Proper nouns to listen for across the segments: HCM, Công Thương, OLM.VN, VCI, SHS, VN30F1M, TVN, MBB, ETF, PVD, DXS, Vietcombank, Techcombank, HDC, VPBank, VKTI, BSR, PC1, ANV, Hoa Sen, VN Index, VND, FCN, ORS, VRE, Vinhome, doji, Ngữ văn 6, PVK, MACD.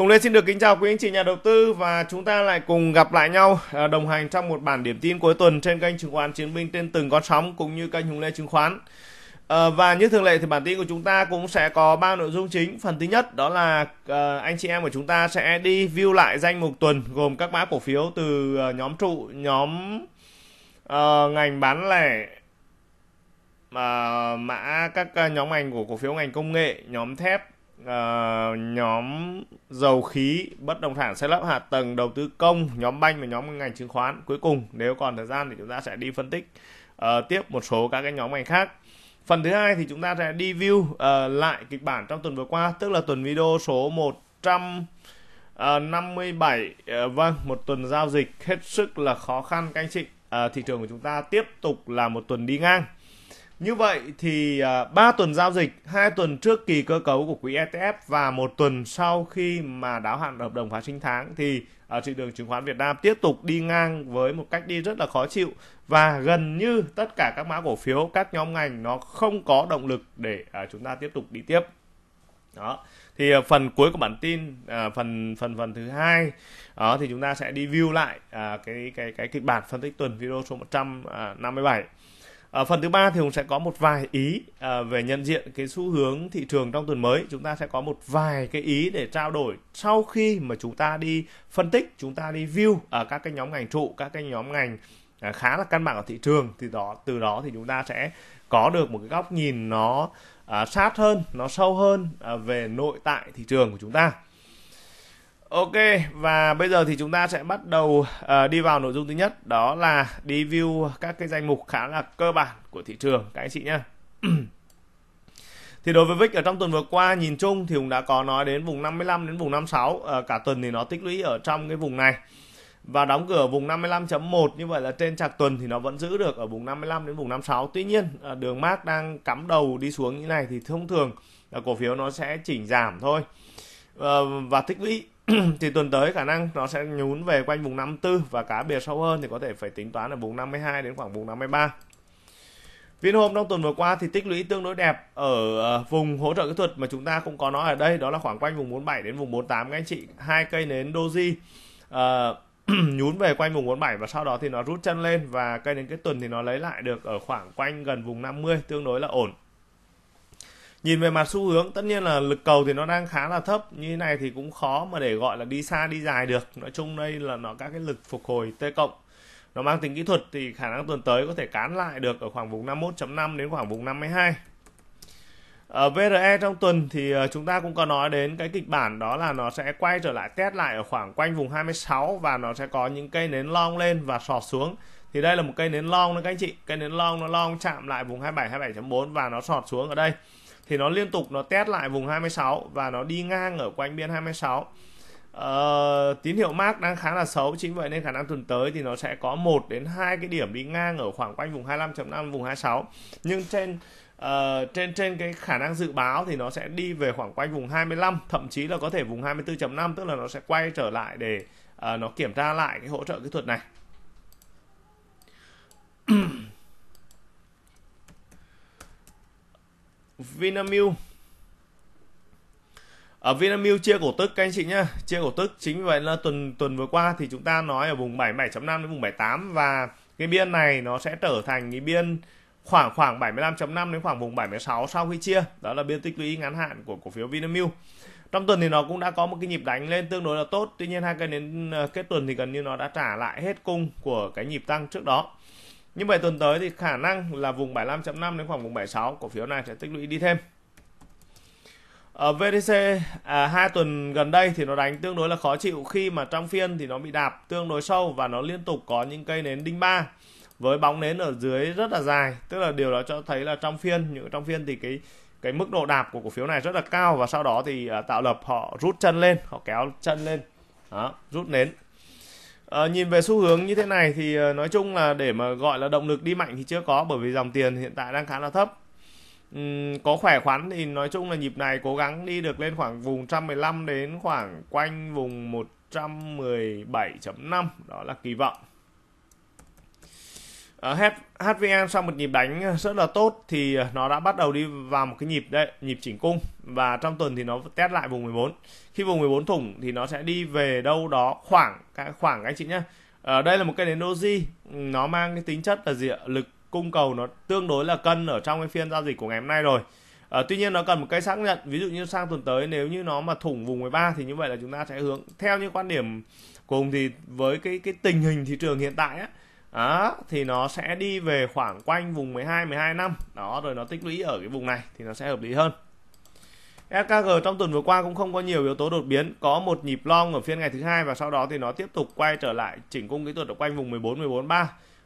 Hùng Lê xin được kính chào quý anh chị nhà đầu tư và chúng ta lại cùng gặp lại nhau đồng hành trong một bản điểm tin cuối tuần trên kênh Chứng khoán Chiến Binh trên từng con sóng cũng như kênh Hùng Lê Chứng khoán. Và như thường lệ thì bản tin của chúng ta cũng sẽ có 3 nội dung chính. Phần thứ nhất đó là anh chị em của chúng ta sẽ đi view lại danh mục tuần gồm các mã cổ phiếu từ nhóm trụ, nhóm ngành bán lẻ, mã các nhóm ngành của cổ phiếu ngành công nghệ, nhóm thép, nhóm dầu khí, bất động sản, xây lắp hạ tầng, đầu tư công, nhóm banh và nhóm ngành chứng khoán. Cuối cùng nếu còn thời gian thì chúng ta sẽ đi phân tích tiếp một số các cái nhóm ngành khác. Phần thứ hai thì chúng ta sẽ đi view lại kịch bản trong tuần vừa qua, tức là tuần video số 157. Vâng, một tuần giao dịch hết sức là khó khăn các anh chị. Thị trường của chúng ta tiếp tục là một tuần đi ngang. Như vậy thì 3 tuần giao dịch, 2 tuần trước kỳ cơ cấu của quỹ ETF và 1 tuần sau khi mà đáo hạn hợp đồng phát sinh tháng thì thị trường chứng khoán Việt Nam tiếp tục đi ngang với một cách đi rất là khó chịu và gần như tất cả các mã cổ phiếu, các nhóm ngành nó không có động lực để chúng ta tiếp tục đi tiếp. Đó. Thì phần cuối của bản tin, phần thứ hai đó thì chúng ta sẽ đi view lại cái kịch bản phân tích tuần video số 157. Phần thứ ba thì Hùng sẽ có một vài ý về nhận diện cái xu hướng thị trường trong tuần mới. Chúng ta sẽ có một vài cái ý để trao đổi sau khi mà chúng ta đi phân tích, chúng ta đi view ở các cái nhóm ngành trụ, các cái nhóm ngành khá là căn bản ở thị trường. Thì từ đó thì chúng ta sẽ có được một cái góc nhìn nó sát hơn, nó sâu hơn về nội tại thị trường của chúng ta. Ok, và bây giờ thì chúng ta sẽ bắt đầu đi vào nội dung thứ nhất, đó là đi view các cái danh mục khá là cơ bản của thị trường các anh chị nhé. Thì đối với VIX ở trong tuần vừa qua, nhìn chung thì Hùng đã có nói đến vùng 55 đến vùng 56, cả tuần thì nó tích lũy ở trong cái vùng này và đóng cửa vùng 55.1, như vậy là trên trạc tuần thì nó vẫn giữ được ở vùng 55 đến vùng 56. Tuy nhiên đường MACD đang cắm đầu đi xuống như này thì thông thường là cổ phiếu nó sẽ chỉnh giảm thôi và tích lũy. Thì tuần tới khả năng nó sẽ nhún về quanh vùng 54 và cá biệt sâu hơn thì có thể phải tính toán ở vùng 52 đến khoảng vùng 53. Vinhome trong tuần vừa qua thì tích lũy tương đối đẹp ở vùng hỗ trợ kỹ thuật mà chúng ta cũng có nói ở đây, đó là khoảng quanh vùng 47 đến vùng 48 các anh chị. Hai cây nến doji nhún về quanh vùng 47 và sau đó thì nó rút chân lên và cây nến kết tuần thì nó lấy lại được ở khoảng quanh gần vùng 50, tương đối là ổn. Nhìn về mặt xu hướng, tất nhiên là lực cầu thì nó đang khá là thấp, như thế này thì cũng khó mà để gọi là đi xa đi dài được. Nói chung đây là nó các cái lực phục hồi T cộng, nó mang tính kỹ thuật thì khả năng tuần tới có thể cán lại được ở khoảng vùng 51.5 đến khoảng vùng 52. Ở VRE trong tuần thì chúng ta cũng có nói đến cái kịch bản, đó là nó sẽ quay trở lại test lại ở khoảng quanh vùng 26 và nó sẽ có những cây nến long lên và sọt xuống. Thì đây là một cây nến long nữa các anh chị, cây nến long nó long chạm lại vùng 27, 27.4 và nó sọt xuống ở đây. Thì nó liên tục nó test lại vùng 26 và nó đi ngang ở quanh biên 26. Tín hiệu MACD đang khá là xấu, chính vậy nên khả năng tuần tới thì nó sẽ có 1 đến 2 cái điểm đi ngang ở khoảng quanh vùng 25.5, vùng 26. Nhưng trên cái khả năng dự báo thì nó sẽ đi về khoảng quanh vùng 25, thậm chí là có thể vùng 24.5, tức là nó sẽ quay trở lại để nó kiểm tra lại cái hỗ trợ kỹ thuật này. Vinamilk. Ở Vinamilk chia cổ tức các anh chị nhá, chia cổ tức, chính vậy là tuần vừa qua thì chúng ta nói ở vùng 77.5 đến vùng 78 và cái biên này nó sẽ trở thành cái biên khoảng 75.5 đến khoảng vùng 76 sau khi chia, đó là biên tích lũy ngắn hạn của cổ phiếu Vinamilk. Trong tuần thì nó cũng đã có một cái nhịp đánh lên tương đối là tốt, tuy nhiên hai cây nến kết tuần thì gần như nó đã trả lại hết cung của cái nhịp tăng trước đó. Như vậy tuần tới thì khả năng là vùng 75.5 đến khoảng vùng 76 cổ phiếu này sẽ tích lũy đi thêm. Ở VTC 2 tuần gần đây thì nó đánh tương đối là khó chịu khi mà trong phiên thì nó bị đạp tương đối sâu và nó liên tục có những cây nến đinh ba với bóng nến ở dưới rất là dài, tức là điều đó cho thấy là trong phiên thì cái mức độ đạp của cổ phiếu này rất là cao và sau đó thì tạo lập họ rút chân lên, họ kéo chân lên. Đó, rút nến. Nhìn về xu hướng như thế này thì nói chung là để mà gọi là động lực đi mạnh thì chưa có, bởi vì dòng tiền hiện tại đang khá là thấp. Có khỏe khoắn thì nói chung là nhịp này cố gắng đi được lên khoảng vùng 115 đến khoảng quanh vùng 117.5, đó là kỳ vọng. HVN sau một nhịp đánh rất là tốt thì nó đã bắt đầu đi vào một cái nhịp đấy, nhịp chỉnh cung, và trong tuần thì nó test lại vùng 14. Khi vùng 14 thủng thì nó sẽ đi về đâu đó khoảng các anh chị nhé. Ở đây là một cái nến doji, nó mang cái tính chất là gì ạ? Lực cung cầu nó tương đối là cân ở trong cái phiên giao dịch của ngày hôm nay rồi. Tuy nhiên nó cần một cái xác nhận, ví dụ như sang tuần tới nếu như nó mà thủng vùng 13 thì như vậy là chúng ta sẽ hướng theo như quan điểm cùng thì với cái tình hình thị trường hiện tại á, thì nó sẽ đi về khoảng quanh vùng 12,12,5 đó, rồi nó tích lũy ở cái vùng này thì nó sẽ hợp lý hơn. SKG trong tuần vừa qua cũng không có nhiều yếu tố đột biến, có một nhịp long ở phiên ngày thứ hai và sau đó thì nó tiếp tục quay trở lại chỉnh cung kỹ thuật ở quanh vùng 14,14,3,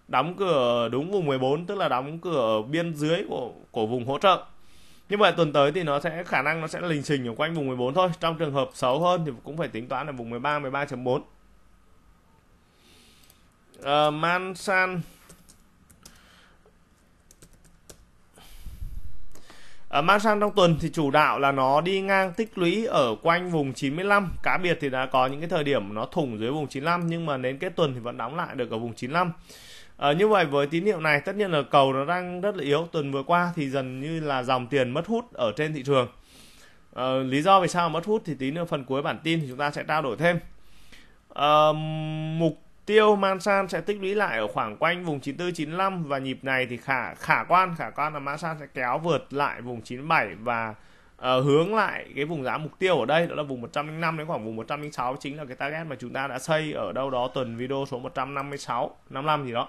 đóng cửa đúng vùng 14, tức là đóng cửa ở biên dưới của vùng hỗ trợ. Như vậy tuần tới thì nó sẽ khả năng nó sẽ lình xình ở quanh vùng 14 thôi, trong trường hợp xấu hơn thì cũng phải tính toán là vùng 13, 13,4. Masan Masan trong tuần thì chủ đạo là nó đi ngang tích lũy ở quanh vùng 95, cá biệt thì đã có những cái thời điểm nó thủng dưới vùng 95 nhưng mà đến kết tuần thì vẫn đóng lại được ở vùng 95. Như vậy với tín hiệu này tất nhiên là cầu nó đang rất là yếu, tuần vừa qua thì dần như là dòng tiền mất hút ở trên thị trường. Lý do vì sao mất hút thì tí nữa phần cuối bản tin thì chúng ta sẽ trao đổi thêm. Mục tiêu Masan sẽ tích lũy lại ở khoảng quanh vùng 94-95 và nhịp này thì khả quan là Masan sẽ kéo vượt lại vùng 97 và hướng lại cái vùng giá mục tiêu ở đây, đó là vùng 105 đến khoảng vùng 106, chính là cái target mà chúng ta đã xây ở đâu đó tuần video số 155 gì đó.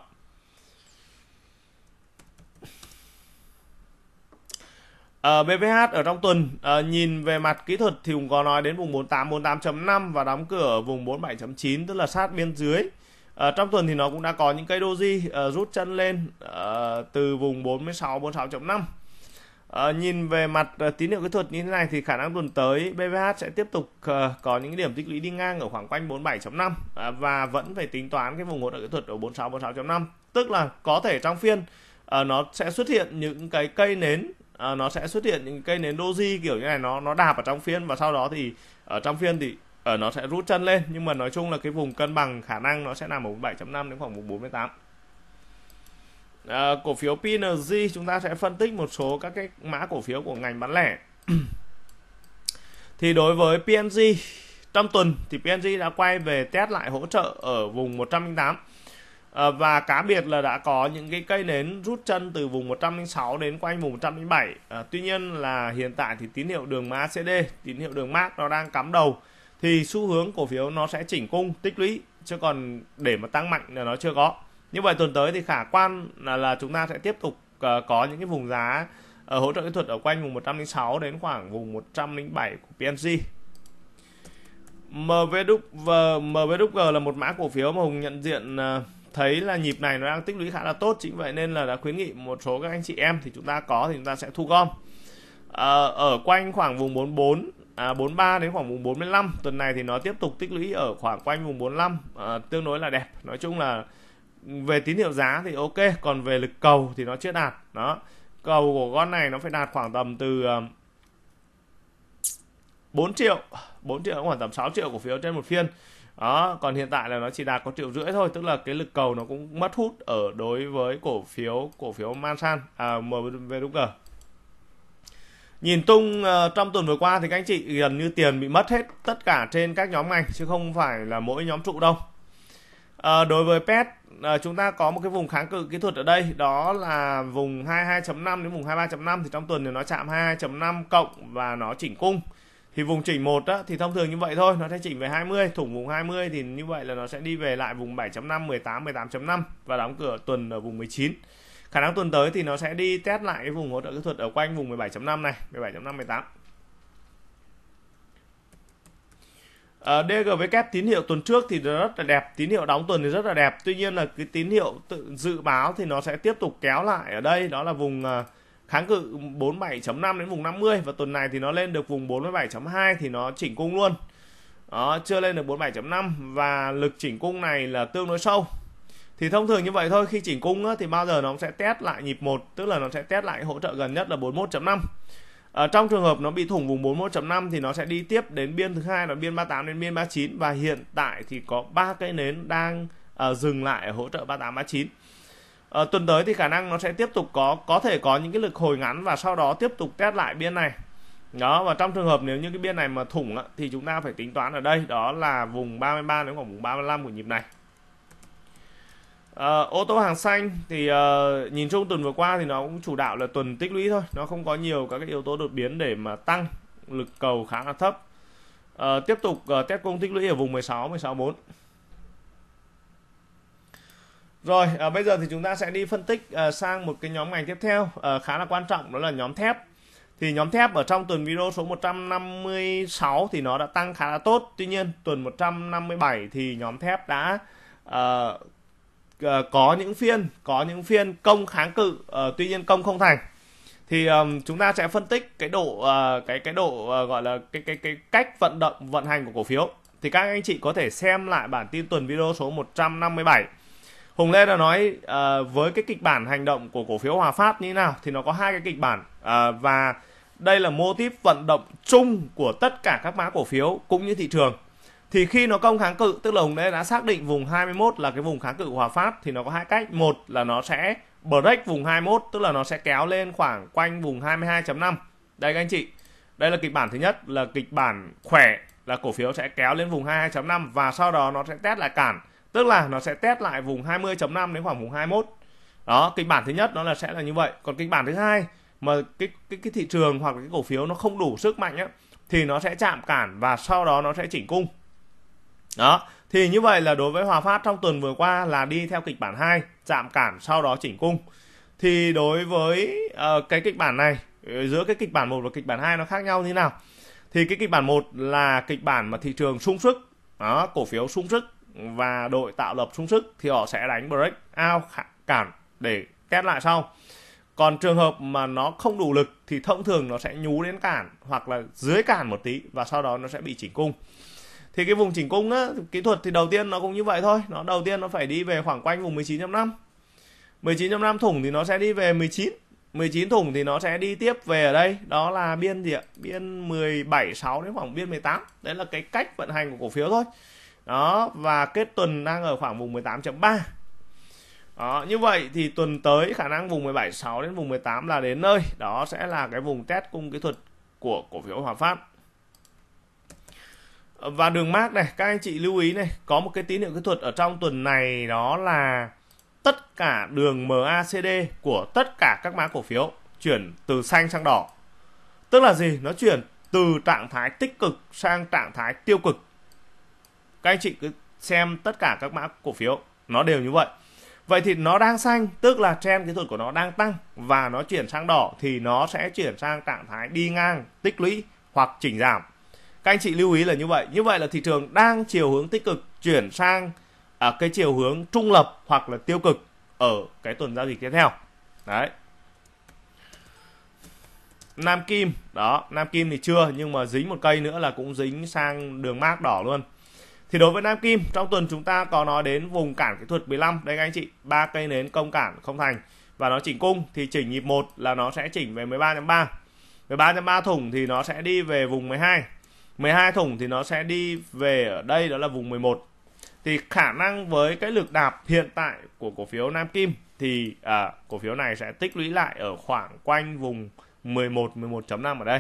BVH ở trong tuần nhìn về mặt kỹ thuật thì cũng có nói đến vùng 48.5 và đóng cửa ở vùng 47.9, tức là sát biên dưới. Trong tuần thì nó cũng đã có những cây doji rút chân lên từ vùng 46.5. Nhìn về mặt tín hiệu kỹ thuật như thế này thì khả năng tuần tới BVH sẽ tiếp tục có những điểm tích lũy đi ngang ở khoảng quanh 47.5 và vẫn phải tính toán cái vùng hỗ trợ kỹ thuật ở 46.5, tức là có thể trong phiên nó sẽ xuất hiện những cái cây nến doji kiểu như này, nó đạp ở trong phiên và sau đó thì ở trong phiên thì nó sẽ rút chân lên, nhưng mà nói chung là cái vùng cân bằng khả năng nó sẽ nằm ở 47.5 đến khoảng 48. Cổ phiếu PNJ chúng ta sẽ phân tích một số các cái mã cổ phiếu của ngành bán lẻ. Thì đối với PNJ trong tuần thì PNJ đã quay về test lại hỗ trợ ở vùng 108 và cá biệt là đã có những cái cây nến rút chân từ vùng 106 đến quanh vùng 107. Tuy nhiên là hiện tại thì tín hiệu đường mã CD, tín hiệu đường MACD nó đang cắm đầu thì xu hướng cổ phiếu nó sẽ chỉnh cung tích lũy, chứ còn để mà tăng mạnh là nó chưa có. Như vậy tuần tới thì khả quan là chúng ta sẽ tiếp tục có những cái vùng giá hỗ trợ kỹ thuật ở quanh vùng 106 đến khoảng vùng 107 của PNJ. MBB là một mã cổ phiếu mà Hùng nhận diện thấy là nhịp này nó đang tích lũy khá là tốt, chính vậy nên là đã khuyến nghị một số các anh chị em thì chúng ta có thì chúng ta sẽ thu gom ở quanh khoảng vùng 43 đến khoảng vùng 45. Tuần này thì nó tiếp tục tích lũy ở khoảng quanh vùng 45, tương đối là đẹp. Nói chung là về tín hiệu giá thì ok, còn về lực cầu thì nó chưa đạt đó. Cầu của con này nó phải đạt khoảng tầm từ 4 triệu khoảng tầm 6 triệu cổ phiếu trên một phiên đó, còn hiện tại là nó chỉ đạt có 1,5 triệu thôi, tức là cái lực cầu nó cũng mất hút ở đối với cổ phiếu Masan MBB. Nhìn tung trong tuần vừa qua thì các anh chị gần như tiền bị mất hết tất cả trên các nhóm ngành chứ không phải là mỗi nhóm trụ đâu. Đối với PET chúng ta có một cái vùng kháng cự kỹ thuật ở đây, đó là vùng 22.5 đến vùng 23.5 thì trong tuần thì nó chạm 22.5 cộng và nó chỉnh cung. Thì vùng chỉnh 1 á, thì thông thường như vậy thôi, nó sẽ chỉnh về 20, thủng vùng 20 thì như vậy là nó sẽ đi về lại vùng 7.5, 18, 18.5 và đóng cửa tuần ở vùng 19. Khả năng tuần tới thì nó sẽ đi test lại cái vùng hỗ trợ kỹ thuật ở quanh vùng 17.5 này, 17.5, 18. DGW tín hiệu tuần trước thì rất là đẹp, tín hiệu đóng tuần thì rất là đẹp. Tuy nhiên là cái tín hiệu dự báo thì nó sẽ tiếp tục kéo lại ở đây, đó là vùng kháng cự 47.5 đến vùng 50 và tuần này thì nó lên được vùng 47.2 thì nó chỉnh cung luôn. Đó, chưa lên được 47.5 và lực chỉnh cung này là tương đối sâu. Thì thông thường như vậy thôi, khi chỉnh cung á, thì bao giờ nó cũng sẽ test lại nhịp 1, tức là nó sẽ test lại hỗ trợ gần nhất là 41.5. Trong trường hợp nó bị thủng vùng 41.5 thì nó sẽ đi tiếp đến biên thứ hai là biên 38 đến biên 39 và hiện tại thì có 3 cây nến đang dừng lại ở hỗ trợ 38 39. tuần tới thì khả năng nó sẽ tiếp tục có thể có những cái lực hồi ngắn và sau đó tiếp tục test lại biên này. Đó, và trong trường hợp nếu như cái biên này mà thủng thì chúng ta phải tính toán ở đây đó là vùng 33 đến khoảng vùng 35 của nhịp này. Ô tô hàng xanh thì nhìn chung tuần vừa qua thì nó cũng chủ đạo là tuần tích lũy thôi, nó không có nhiều các cái yếu tố đột biến để mà tăng, lực cầu khá là thấp. Tiếp tục test cung tích lũy ở vùng 16, 16.4. Rồi bây giờ thì chúng ta sẽ đi phân tích sang một cái nhóm ngành tiếp theo khá là quan trọng, đó là nhóm thép. Thì nhóm thép ở trong tuần video số 156 thì nó đã tăng khá là tốt. Tuy nhiên tuần 157 thì nhóm thép đã có những phiên công kháng cự, tuy nhiên công không thành. Thì chúng ta sẽ phân tích cái độ gọi là cái cách vận hành của cổ phiếu. Thì các anh chị có thể xem lại bản tin tuần video số 157. Hùng Lê đã nói với cái kịch bản hành động của cổ phiếu Hòa Phát như thế nào thì nó có hai cái kịch bản, và đây là mô típ vận động chung của tất cả các mã cổ phiếu cũng như thị trường. Thì khi nó công kháng cự, tức là Hùng Lê đã xác định vùng 21 là cái vùng kháng cự của Hòa Phát, thì nó có hai cách. Một là nó sẽ break vùng 21, tức là nó sẽ kéo lên khoảng quanh vùng 22.5. Đây các anh chị, đây là kịch bản thứ nhất, là kịch bản khỏe, là cổ phiếu sẽ kéo lên vùng 22.5 và sau đó nó sẽ test lại cản, tức là nó sẽ test lại vùng 20.5 đến khoảng vùng 21. Đó, kịch bản thứ nhất nó là sẽ là như vậy. Còn kịch bản thứ hai mà cái thị trường hoặc cái cổ phiếu nó không đủ sức mạnh á, thì nó sẽ chạm cản và sau đó nó sẽ chỉnh cung. Đó, thì như vậy là đối với Hòa Phát trong tuần vừa qua là đi theo kịch bản 2, chạm cản sau đó chỉnh cung. Thì đối với cái kịch bản này, giữa cái kịch bản 1 và kịch bản 2 nó khác nhau như thế nào? Thì cái kịch bản 1 là kịch bản mà thị trường sung sức, đó, cổ phiếu sung sức và đội tạo lập sung sức thì họ sẽ đánh break out cản để test lại sau. Còn trường hợp mà nó không đủ lực thì thông thường nó sẽ nhú đến cản hoặc là dưới cản một tí và sau đó nó sẽ bị chỉnh cung. Thì cái vùng chỉnh cung á, kỹ thuật thì đầu tiên nó cũng như vậy thôi, nó đầu tiên nó phải đi về khoảng quanh vùng 19.5. 19.5 thủng thì nó sẽ đi về 19. 19 thủng thì nó sẽ đi tiếp về ở đây, đó là biên gì ạ? Biên 17.6 đến khoảng biên 18. Đấy là cái cách vận hành của cổ phiếu thôi. Đó, và kết tuần đang ở khoảng vùng 18.3. Đó, như vậy thì tuần tới khả năng vùng 17.6 đến vùng 18 là đến nơi. Đó sẽ là cái vùng test cung kỹ thuật của cổ phiếu Hòa Phát. Và đường MACD này, các anh chị lưu ý này, có một cái tín hiệu kỹ thuật ở trong tuần này, đó là tất cả đường MACD của tất cả các mã cổ phiếu chuyển từ xanh sang đỏ. Tức là gì? Nó chuyển từ trạng thái tích cực sang trạng thái tiêu cực. Các anh chị cứ xem tất cả các mã cổ phiếu, nó đều như vậy. Vậy thì nó đang xanh, tức là trend kỹ thuật của nó đang tăng, và nó chuyển sang đỏ thì nó sẽ chuyển sang trạng thái đi ngang, tích lũy hoặc chỉnh giảm. Các anh chị lưu ý là như vậy. Như vậy là thị trường đang chiều hướng tích cực chuyển sang cái chiều hướng trung lập hoặc là tiêu cực ở cái tuần giao dịch tiếp theo. Đấy. Nam Kim, đó, Nam Kim thì chưa, nhưng mà dính một cây nữa là cũng dính sang đường MACD đỏ luôn. Thì đối với Nam Kim, trong tuần chúng ta có nói đến vùng cản kỹ thuật 15. Đây các anh chị, 3 cây nến công cản không thành và nó chỉnh cung, thì chỉnh nhịp 1 là nó sẽ chỉnh về 13.3. 13.3 thủng thì nó sẽ đi về vùng 12. 12 thủng thì nó sẽ đi về ở đây, đó là vùng 11. Thì khả năng với cái lực đạp hiện tại của cổ phiếu Nam Kim thì cổ phiếu này sẽ tích lũy lại ở khoảng quanh vùng 11, 11.5 ở đây.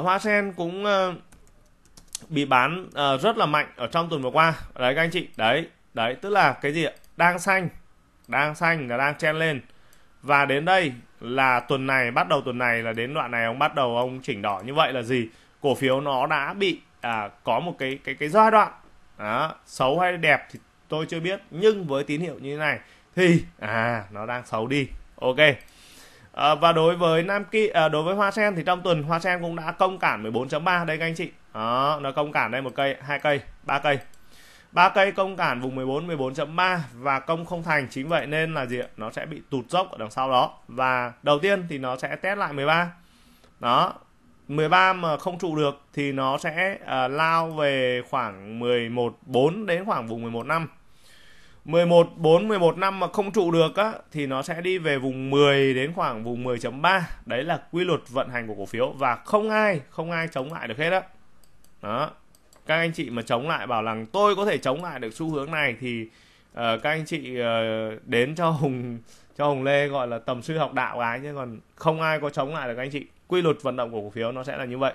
Hoa Sen cũng bị bán rất là mạnh ở trong tuần vừa qua. Đấy các anh chị, đấy tức là cái gì ạ? Đang xanh là đang chen lên. Và đến đây là tuần này, bắt đầu tuần này là đến đoạn này ông bắt đầu ông chỉnh đỏ. Như vậy là gì? Cổ phiếu nó đã bị có một cái giai đoạn xấu hay đẹp thì tôi chưa biết, nhưng với tín hiệu như thế này thì nó đang xấu đi. Ok. Và đối với Hoa Sen thì trong tuần Hoa Sen cũng đã công cản 14.3 đây các anh chị. Đó, nó công cản đây một cây, hai cây, ba cây. Ba cây công cản vùng 14, 14.3 và công không thành, chính vậy nên là gì ạ? Nó sẽ bị tụt dốc ở đằng sau đó. Và đầu tiên thì nó sẽ test lại 13. Đó, 13 mà không trụ được thì nó sẽ lao về khoảng 11.4 đến khoảng vùng 11.5. 11.4, 11.5 mà không trụ được á, thì nó sẽ đi về vùng 10 đến khoảng vùng 10.3. Đấy là quy luật vận hành của cổ phiếu và không ai chống lại được hết á. Đó. Các anh chị mà chống lại bảo rằng tôi có thể chống lại được xu hướng này thì các anh chị đến cho Hùng Lê gọi là tầm sư học đạo gái, chứ còn không ai có chống lại được các anh chị. Quy luật vận động của cổ phiếu nó sẽ là như vậy.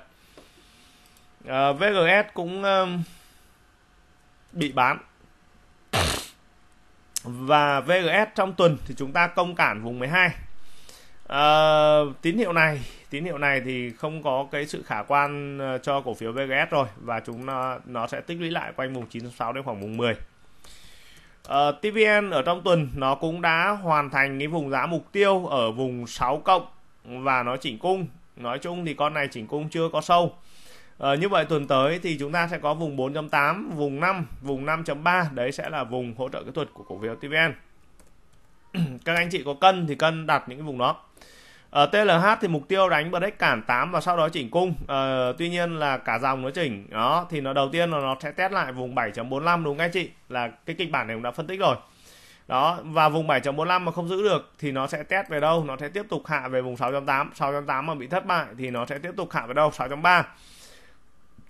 VGS cũng bị bán. Và VGS trong tuần thì chúng ta công cản vùng 12. Tín hiệu này thì không có cái sự khả quan cho cổ phiếu VGS rồi, và nó sẽ tích lũy lại quanh vùng 96 đến khoảng vùng 10. TVN ở trong tuần nó cũng đã hoàn thành cái vùng giá mục tiêu ở vùng 6+, và nó chỉnh cung. Nói chung thì con này chỉnh cung chưa có sâu. Như vậy tuần tới thì chúng ta sẽ có vùng 4.8, vùng 5, vùng 5.3. Đấy sẽ là vùng hỗ trợ kỹ thuật của cổ phiếu TVN. Các anh chị có cân thì cân đặt những cái vùng đó. TLH thì mục tiêu đánh break cản 8 và sau đó chỉnh cung. Tuy nhiên là cả dòng nó chỉnh. Đó, thì nó đầu tiên là nó sẽ test lại vùng 7.45, đúng không anh chị? Là cái kịch bản này cũng đã phân tích rồi. Đó, và vùng 7.45 mà không giữ được thì nó sẽ test về đâu? Nó sẽ tiếp tục hạ về vùng 6.8. 6.8 mà bị thất bại thì nó sẽ tiếp tục hạ về đâu? 6.3.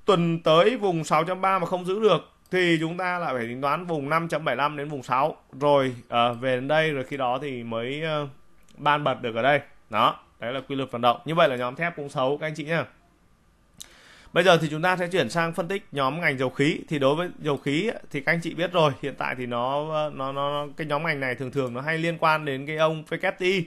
Tuần tới vùng 6.3 mà không giữ được thì chúng ta lại phải tính toán vùng 5.75 đến vùng 6 rồi về đến đây, rồi khi đó thì mới ban bật được ở đây. Đó, đấy là quy luật vận động. Như vậy là nhóm thép cũng xấu các anh chị nhá. Bây giờ thì chúng ta sẽ chuyển sang phân tích nhóm ngành dầu khí. Thì đối với dầu khí thì các anh chị biết rồi, hiện tại thì nó cái nhóm ngành này thường nó hay liên quan đến cái ông VKTI.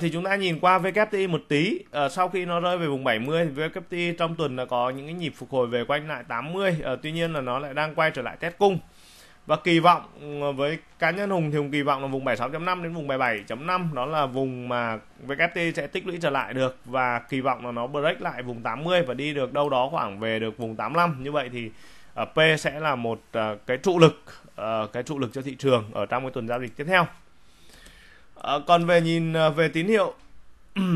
Thì chúng ta nhìn qua VKTI một tí. Sau khi nó rơi về vùng 70 thì VKTI trong tuần là có những cái nhịp phục hồi về quanh lại 80. Tuy nhiên là nó lại đang quay trở lại test cung. Và kỳ vọng với cá nhân Hùng thì Hùng kỳ vọng là vùng 76.5 đến vùng 77.5. Đó là vùng mà VKTI sẽ tích lũy trở lại được. Và kỳ vọng là nó break lại vùng 80 và đi được đâu đó khoảng về được vùng 85. Như vậy thì P sẽ là một cái trụ lực cho thị trường ở trong cái tuần giao dịch tiếp theo. Còn về nhìn về tín hiệu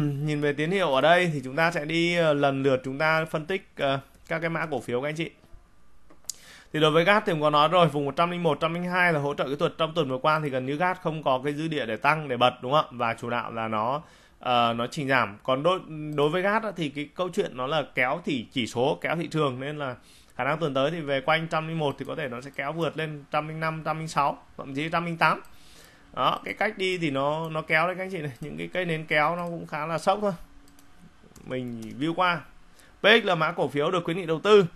nhìn về tín hiệu ở đây thì chúng ta sẽ đi lần lượt chúng ta phân tích các cái mã cổ phiếu các anh chị. Thì đối với gas thì mình có nói rồi, vùng 101, 102 là hỗ trợ kỹ thuật. Trong tuần vừa qua thì gần như gas không có cái dư địa để tăng, để bật, đúng không ạ? Và chủ đạo là nó chỉnh giảm. Còn đối với gas thì cái câu chuyện nó là kéo thì chỉ số, kéo thị trường, nên là khả năng tuần tới thì về quanh 101 thì có thể nó sẽ kéo vượt lên 105, 106, thậm chí 108. Đó, cái cách đi thì nó kéo đấy các anh chị này. Những cái cây nến kéo nó cũng khá là sốc thôi. Mình view qua. PX là mã cổ phiếu được khuyến nghị đầu tư.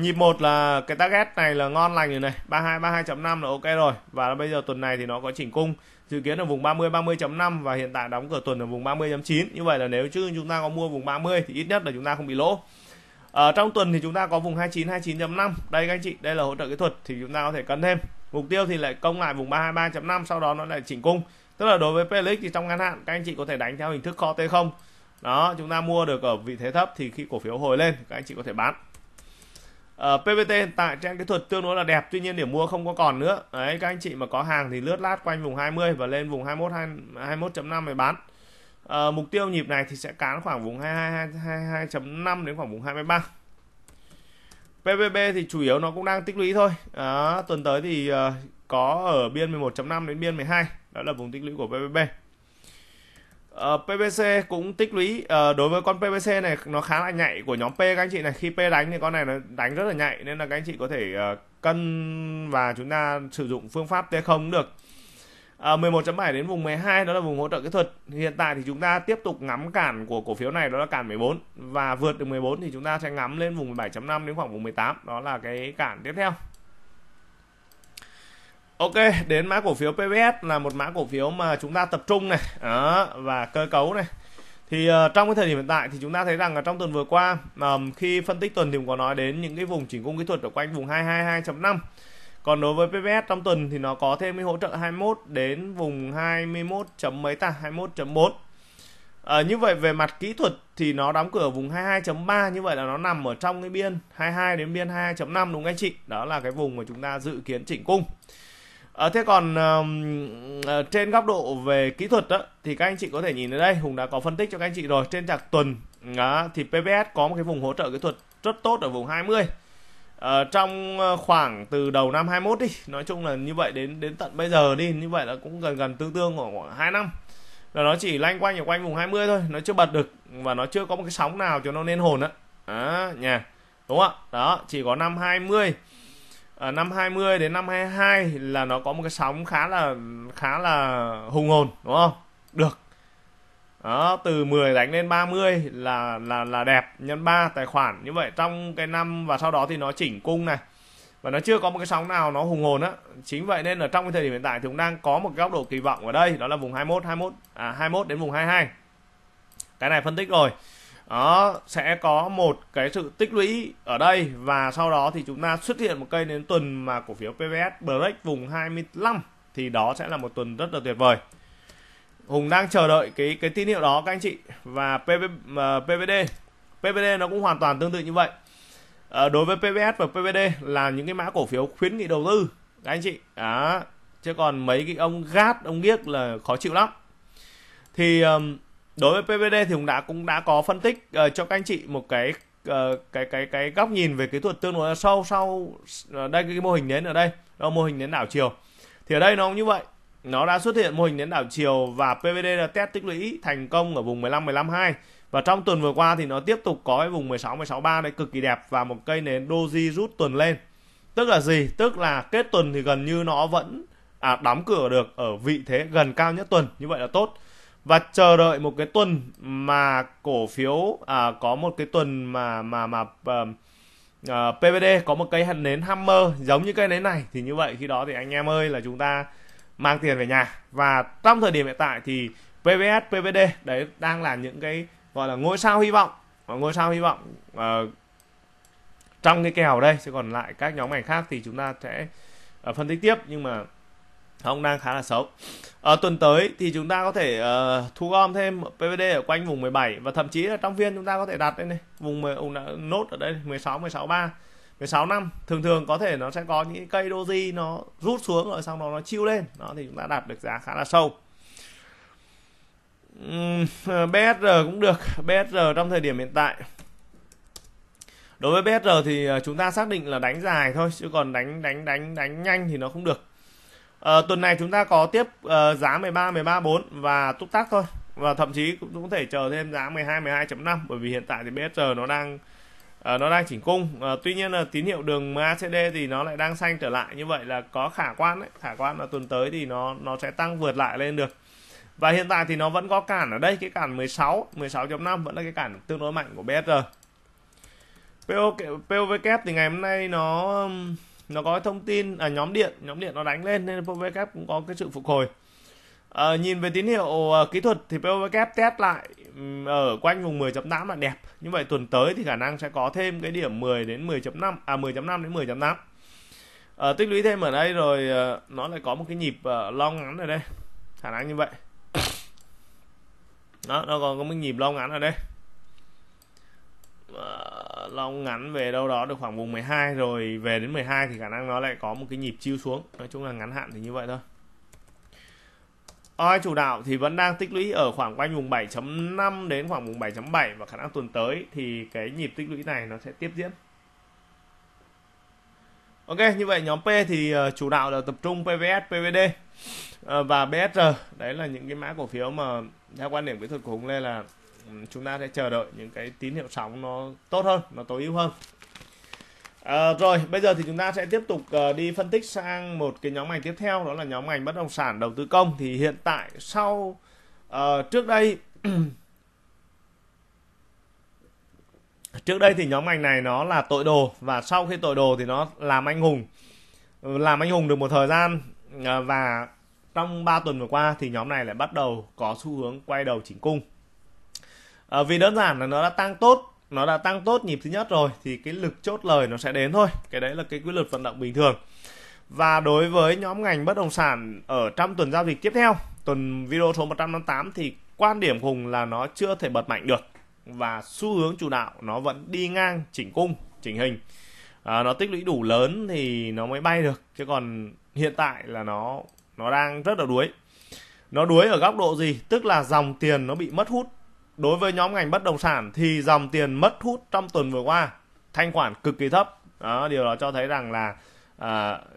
Nhịp 1 là cái target này là ngon lành rồi này. 32, 32.5 là ok rồi. Và bây giờ tuần này thì nó có chỉnh cung. Dự kiến là vùng 30, 30.5 và hiện tại đóng cửa tuần ở vùng 30.9. Như vậy là nếu chứ chúng ta có mua vùng 30 thì ít nhất là chúng ta không bị lỗ. Trong tuần thì chúng ta có vùng 29, 29.5. Đây các anh chị, đây là hỗ trợ kỹ thuật thì chúng ta có thể cân thêm. Mục tiêu thì lại công lại vùng 323.5, sau đó nó lại chỉnh cung. Tức là đối với PLX thì trong ngắn hạn các anh chị có thể đánh theo hình thức kho T0. Đó, chúng ta mua được ở vị thế thấp thì khi cổ phiếu hồi lên các anh chị có thể bán. PVT hiện tại trên kỹ thuật tương đối là đẹp, tuy nhiên điểm mua không có còn nữa. Đấy, các anh chị mà có hàng thì lướt lát quanh vùng 20 và lên vùng 21, 21.5 để bán. Mục tiêu nhịp này thì sẽ cán khoảng vùng 22, 22.5 đến khoảng vùng 23. PVB thì chủ yếu nó cũng đang tích lũy thôi. Tuần tới thì có ở biên 11.5 đến biên 12. Đó là vùng tích lũy của PVB. PVC cũng tích lũy. Đối với con PVC này nó khá là nhạy của nhóm P các anh chị này. Khi P đánh thì con này nó đánh rất là nhạy. Nên là các anh chị có thể cân và chúng ta sử dụng phương pháp T0 cũng được. 11.7 đến vùng 12 đó là vùng hỗ trợ kỹ thuật. Hiện tại thì chúng ta tiếp tục ngắm cản của cổ phiếu này, đó là cản 14, và vượt được 14 thì chúng ta sẽ ngắm lên vùng 17.5 đến khoảng vùng 18. Đó là cái cản tiếp theo. Ok, đến mã cổ phiếu PVS là một mã cổ phiếu mà chúng ta tập trung này đó, và cơ cấu này. Thì trong cái thời điểm hiện tại thì chúng ta thấy rằng là trong tuần vừa qua khi phân tích tuần thì cũng có nói đến những cái vùng chỉnh cung kỹ thuật ở quanh vùng 222.5. Còn đối với PVS trong tuần thì nó có thêm cái hỗ trợ 21 đến vùng 21.4. Như vậy về mặt kỹ thuật thì nó đóng cửa vùng 22.3, như vậy là nó nằm ở trong cái biên 22 đến biên 22.5, đúng không anh chị? Đó là cái vùng mà chúng ta dự kiến chỉnh cung. Thế còn trên góc độ về kỹ thuật đó, thì các anh chị có thể nhìn ở đây, Hùng đã có phân tích cho các anh chị rồi. Trên chart tuần thì PVS có một cái vùng hỗ trợ kỹ thuật rất tốt ở vùng 20. Trong khoảng từ đầu năm 21 đi, nói chung là như vậy đến tận bây giờ đi, như vậy là cũng gần tương khoảng 2 năm là nó chỉ lanh quanh ở quanh vùng 20 thôi, nó chưa bật được và nó chưa có một cái sóng nào cho nó nên hồn á, đúng không ạ? Đó chỉ có năm 20 Ở năm 20 đến năm 22 là nó có một cái sóng khá là hùng hồn, đúng không? Được. Đó, từ 10 đánh lên 30 là đẹp, nhân 3 tài khoản. Như vậy trong cái năm và sau đó thì nó chỉnh cung này. Và nó chưa có một cái sóng nào nó hùng hồn á. Chính vậy nên ở trong cái thời điểm hiện tại thì cũng đang có một cái góc độ kỳ vọng ở đây, đó là vùng 21 đến vùng 22. Cái này phân tích rồi. Đó, sẽ có một cái sự tích lũy ở đây và sau đó thì chúng ta xuất hiện một cây đến tuần mà cổ phiếu PVS break vùng 25 thì đó sẽ là một tuần rất là tuyệt vời. Hùng đang chờ đợi cái tín hiệu đó các anh chị. Và PVD nó cũng hoàn toàn tương tự như vậy. Đối với PVS và PVD là những cái mã cổ phiếu khuyến nghị đầu tư các anh chị. Đó, chứ còn mấy cái ông gát ông điếc là khó chịu lắm. Thì đối với PVD thì cũng đã có phân tích cho các anh chị một cái góc nhìn về kỹ thuật tương đối sâu sau đây, cái mô hình nến ở đây, đó, mô hình nến đảo chiều. Thì ở đây nó cũng như vậy, nó đã xuất hiện mô hình nến đảo chiều và PVD đã test tích lũy thành công ở vùng 15-15.2 và trong tuần vừa qua thì nó tiếp tục có cái vùng 16-16.3 đây cực kỳ đẹp và một cây nến doji rút tuần lên. Tức là gì? Tức là kết tuần thì gần như nó vẫn đóng cửa được ở vị thế gần cao nhất tuần, như vậy là tốt. Và chờ đợi một cái tuần mà cổ phiếu có một cái tuần mà PVD có một cây nến hammer giống như cây nến này thì như vậy khi đó thì anh em ơi là chúng ta mang tiền về nhà. Và trong thời điểm hiện tại thì PVS, PVD đấy đang là những cái gọi là ngôi sao hy vọng, trong cái kèo đây. Chứ còn lại các nhóm ngành khác thì chúng ta sẽ phân tích tiếp, nhưng mà ông đang khá là xấu. Tuần tới thì chúng ta có thể thu gom thêm PVD ở quanh vùng 17 và thậm chí là trong phiên chúng ta có thể đặt lên này, vùng nốt ở đây 16, 16.3, 16.5. Thường có thể nó sẽ có những cây doji nó rút xuống rồi sau đó nó chiêu lên, đó thì chúng ta đạt được giá khá là sâu. BSR cũng được. BSR trong thời điểm hiện tại, đối với BSR thì chúng ta xác định là đánh dài thôi, chứ còn đánh nhanh thì nó không được. Tuần này chúng ta có tiếp giá 13, 13, 4 và túc tắc thôi. Và thậm chí cũng có thể chờ thêm giá 12, 12.5 bởi vì hiện tại thì BSR nó đang chỉnh cung. Tuy nhiên là tín hiệu đường MACD thì nó lại đang xanh trở lại, như vậy là có khả quan đấy. Khả quan là tuần tới thì nó sẽ tăng vượt lại lên được. Và hiện tại thì nó vẫn có cản ở đây, cái cản 16, 16.5 vẫn là cái cản tương đối mạnh của BSR. POVK thì ngày hôm nay nó có thông tin ở nhóm điện nó đánh lên nên PVK cũng có cái sự phục hồi. Nhìn về tín hiệu kỹ thuật thì PVK test lại ở quanh vùng 10.8 là đẹp. Như vậy tuần tới thì khả năng sẽ có thêm cái điểm 10 đến 10.5, 10.5 đến 10.8. Tích lũy thêm ở đây rồi nó lại có một cái nhịp long ngắn ở đây. Khả năng như vậy. Đó, nó còn có một nhịp long ngắn ở đây. Long ngắn về đâu đó được khoảng vùng 12 rồi về đến 12 thì khả năng nó lại có một cái nhịp chiêu xuống. Nói chung là ngắn hạn thì như vậy thôi. Oi chủ đạo thì vẫn đang tích lũy ở khoảng quanh vùng 7.5 đến khoảng vùng 7.7 và khả năng tuần tới thì cái nhịp tích lũy này nó sẽ tiếp diễn. Ok, như vậy nhóm P thì chủ đạo là tập trung PVS, PVD và BSR. Đấy là những cái mã cổ phiếu mà theo quan điểm kỹ thuật của Hùng Lê là chúng ta sẽ chờ đợi những cái tín hiệu sóng nó tốt hơn, nó tối ưu hơn. Rồi bây giờ thì chúng ta sẽ tiếp tục đi phân tích sang một cái nhóm ngành tiếp theo, đó là nhóm ngành bất động sản đầu tư công. Thì hiện tại sau trước đây thì nhóm ngành này nó là tội đồ và sau khi tội đồ thì nó làm anh hùng được một thời gian và trong 3 tuần vừa qua thì nhóm này lại bắt đầu có xu hướng quay đầu chỉnh cung. Vì đơn giản là nó đã tăng tốt nhịp thứ nhất rồi thì cái lực chốt lời nó sẽ đến thôi, cái đấy là cái quy luật vận động bình thường. Và đối với nhóm ngành bất động sản ở trong tuần giao dịch tiếp theo, tuần video số 158 thì quan điểm Hùng là nó chưa thể bật mạnh được và xu hướng chủ đạo nó vẫn đi ngang chỉnh cung, chỉnh hình. Nó tích lũy đủ lớn thì nó mới bay được, chứ còn hiện tại là nó đang rất là đuối. Nó đuối ở góc độ gì? Tức là dòng tiền nó bị mất hút. Đối với nhóm ngành bất động sản thì dòng tiền mất hút trong tuần vừa qua, thanh khoản cực kỳ thấp. Đó, điều đó cho thấy rằng là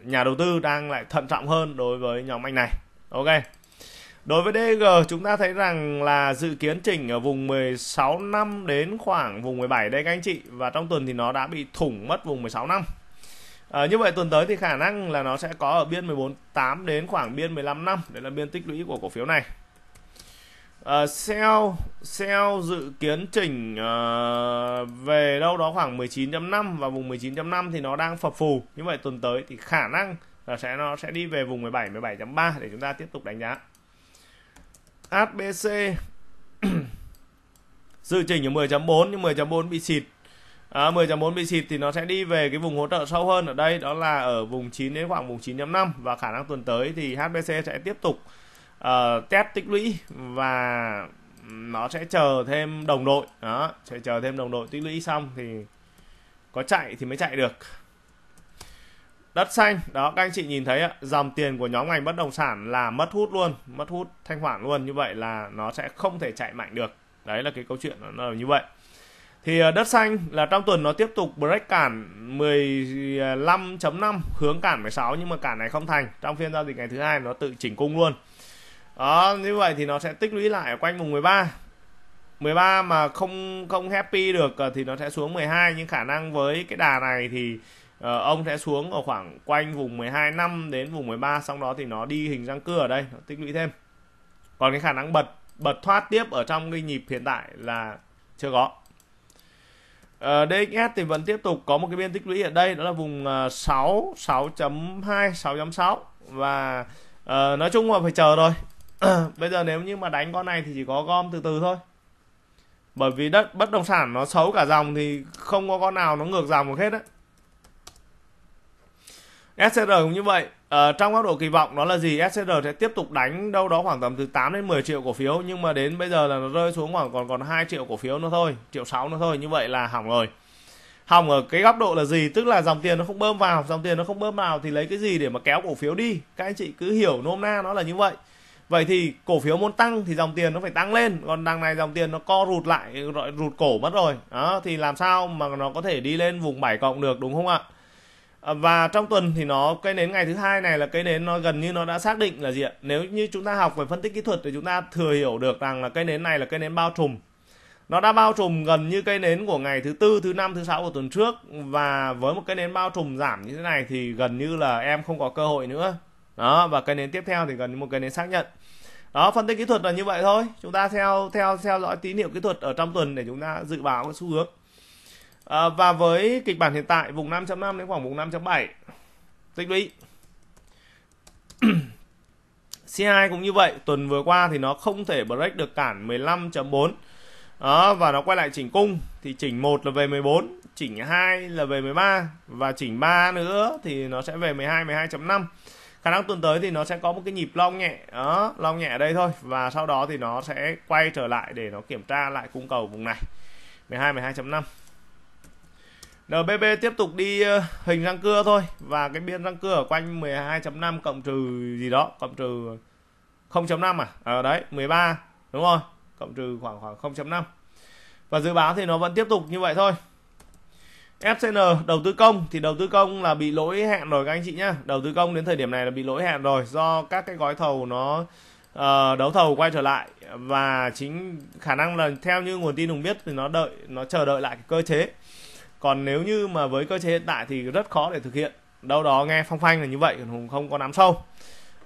nhà đầu tư đang lại thận trọng hơn đối với nhóm ngành này. Ok. Đối với DG chúng ta thấy rằng là dự kiến chỉnh ở vùng 16.5 đến khoảng vùng 17 đây các anh chị. Và trong tuần thì nó đã bị thủng mất vùng 16.5. Như vậy tuần tới thì khả năng là nó sẽ có ở biên 14.8 đến khoảng biên 15.5, đấy là biên tích lũy của cổ phiếu này. Sell dự kiến chỉnh về đâu đó khoảng 19.5 và vùng 19.5 thì nó đang phập phù. Như vậy tuần tới thì khả năng là nó sẽ đi về vùng 17, 17.3 để chúng ta tiếp tục đánh giá. HBC dự chỉnh ở 10.4 nhưng 10.4 bị xịt. 10.4 bị xịt thì nó sẽ đi về cái vùng hỗ trợ sâu hơn ở đây, đó là ở vùng 9 đến khoảng vùng 9.5, và khả năng tuần tới thì HBC sẽ tiếp tục test tích lũy và nó sẽ chờ thêm đồng đội đó, sẽ chờ thêm đồng đội tích lũy xong thì có chạy thì mới chạy được. Đất xanh đó, các anh chị nhìn thấy dòng tiền của nhóm ngành bất động sản là mất hút luôn, mất hút thanh khoản luôn, như vậy là nó sẽ không thể chạy mạnh được. Đấy là cái câu chuyện nó là như vậy. Thì đất xanh là trong tuần nó tiếp tục break cản 15.5 hướng cản 16, nhưng mà cản này không thành. Trong phiên giao dịch ngày thứ hai nó tự chỉnh cung luôn. Đó, như vậy thì nó sẽ tích lũy lại ở quanh vùng 13 mà không happy được thì nó sẽ xuống 12, nhưng khả năng với cái đà này thì ông sẽ xuống ở khoảng quanh vùng 12.5 đến vùng 13, xong đó thì nó đi hình răng cưa ở đây, nó tích lũy thêm. Còn cái khả năng bật thoát tiếp ở trong cái nhịp hiện tại là chưa có. DXS thì vẫn tiếp tục có một cái biên tích lũy ở đây, đó là vùng 6, 6.2, 6.6 và nói chung là phải chờ rồi. Bây giờ nếu như mà đánh con này thì chỉ có gom từ từ thôi. Bởi vì đất bất động sản nó xấu cả dòng thì không có con nào nó ngược dòng được hết đấy. SCR cũng như vậy. Trong góc độ kỳ vọng đó là gì? SCR sẽ tiếp tục đánh đâu đó khoảng tầm từ 8 đến 10 triệu cổ phiếu, nhưng mà đến bây giờ là nó rơi xuống khoảng còn 2 triệu cổ phiếu nữa thôi, 1,6 triệu nữa thôi, như vậy là hỏng rồi. Hỏng ở cái góc độ là gì? Tức là dòng tiền nó không bơm vào, dòng tiền nó không bơm vào thì lấy cái gì để mà kéo cổ phiếu đi? Các anh chị cứ hiểu nôm na nó là như vậy. Vậy thì cổ phiếu muốn tăng thì dòng tiền nó phải tăng lên, còn đằng này dòng tiền nó co rụt lại, rụt cổ mất rồi. Đó, thì làm sao mà nó có thể đi lên vùng 7 cộng được, đúng không ạ? Và trong tuần thì nó cây nến ngày thứ hai này là cây nến nó gần như nó đã xác định là gì ạ? Nếu như chúng ta học về phân tích kỹ thuật thì chúng ta thừa hiểu được rằng là cây nến này là cây nến bao trùm. Nó đã bao trùm gần như cây nến của ngày thứ tư, thứ năm, thứ sáu của tuần trước, và với một cây nến bao trùm giảm như thế này thì gần như là em không có cơ hội nữa. Đó, và cây nến tiếp theo thì gần như một cây nến xác nhận. Đó, phân tích kỹ thuật là như vậy thôi. Chúng ta theo dõi tín hiệu kỹ thuật ở trong tuần để chúng ta dự báo cái xu hướng. Và với kịch bản hiện tại vùng 5.5 đến khoảng vùng 5.7 tích lũy. CI cũng như vậy, tuần vừa qua thì nó không thể break được cản 15.4 và nó quay lại chỉnh cung, thì chỉnh 1 là về 14, chỉnh 2 là về 13 và chỉnh 3 nữa thì nó sẽ về 12, 12.5. Khả năng tuần tới thì nó sẽ có một cái nhịp long nhẹ đó, long nhẹ ở đây thôi, và sau đó thì nó sẽ quay trở lại để nó kiểm tra lại cung cầu vùng này 12, 12.5. MBB tiếp tục đi hình răng cưa thôi, và cái biên răng cưa ở quanh 12.5 cộng trừ gì đó, cộng trừ 0.5 đấy 13 đúng rồi, cộng trừ khoảng 0.5, và dự báo thì nó vẫn tiếp tục như vậy thôi. FCN đầu tư công thì đầu tư công là bị lỗi hẹn rồi các anh chị nhá, đầu tư công đến thời điểm này là bị lỗi hẹn rồi, do các cái gói thầu nó đấu thầu quay trở lại, và chính khả năng là theo như nguồn tin Hùng biết thì nó chờ đợi lại cái cơ chế. Còn nếu như mà với cơ chế hiện tại thì rất khó để thực hiện. Đâu đó nghe phong phanh là như vậy, Hùng không có nắm sâu.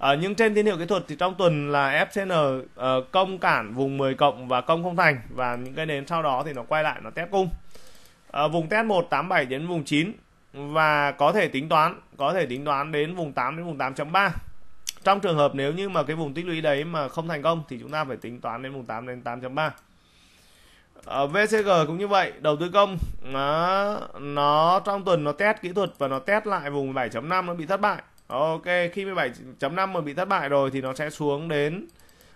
Nhưng trên tín hiệu kỹ thuật thì trong tuần là FCN công cản vùng 10 cộng và công không thành. Và những cái nến sau đó thì nó quay lại, nó test cung. Vùng test 187 đến vùng 9. Và có thể tính toán đến vùng 8 đến vùng 8.3. Trong trường hợp nếu như mà cái vùng tích lũy đấy mà không thành công thì chúng ta phải tính toán đến vùng 8 đến 8.3. VCG cũng như vậy, đầu tư công nó trong tuần nó test kỹ thuật và nó test lại vùng 17.5, nó bị thất bại. Ok, khi 17.5 mà bị thất bại rồi thì nó sẽ xuống đến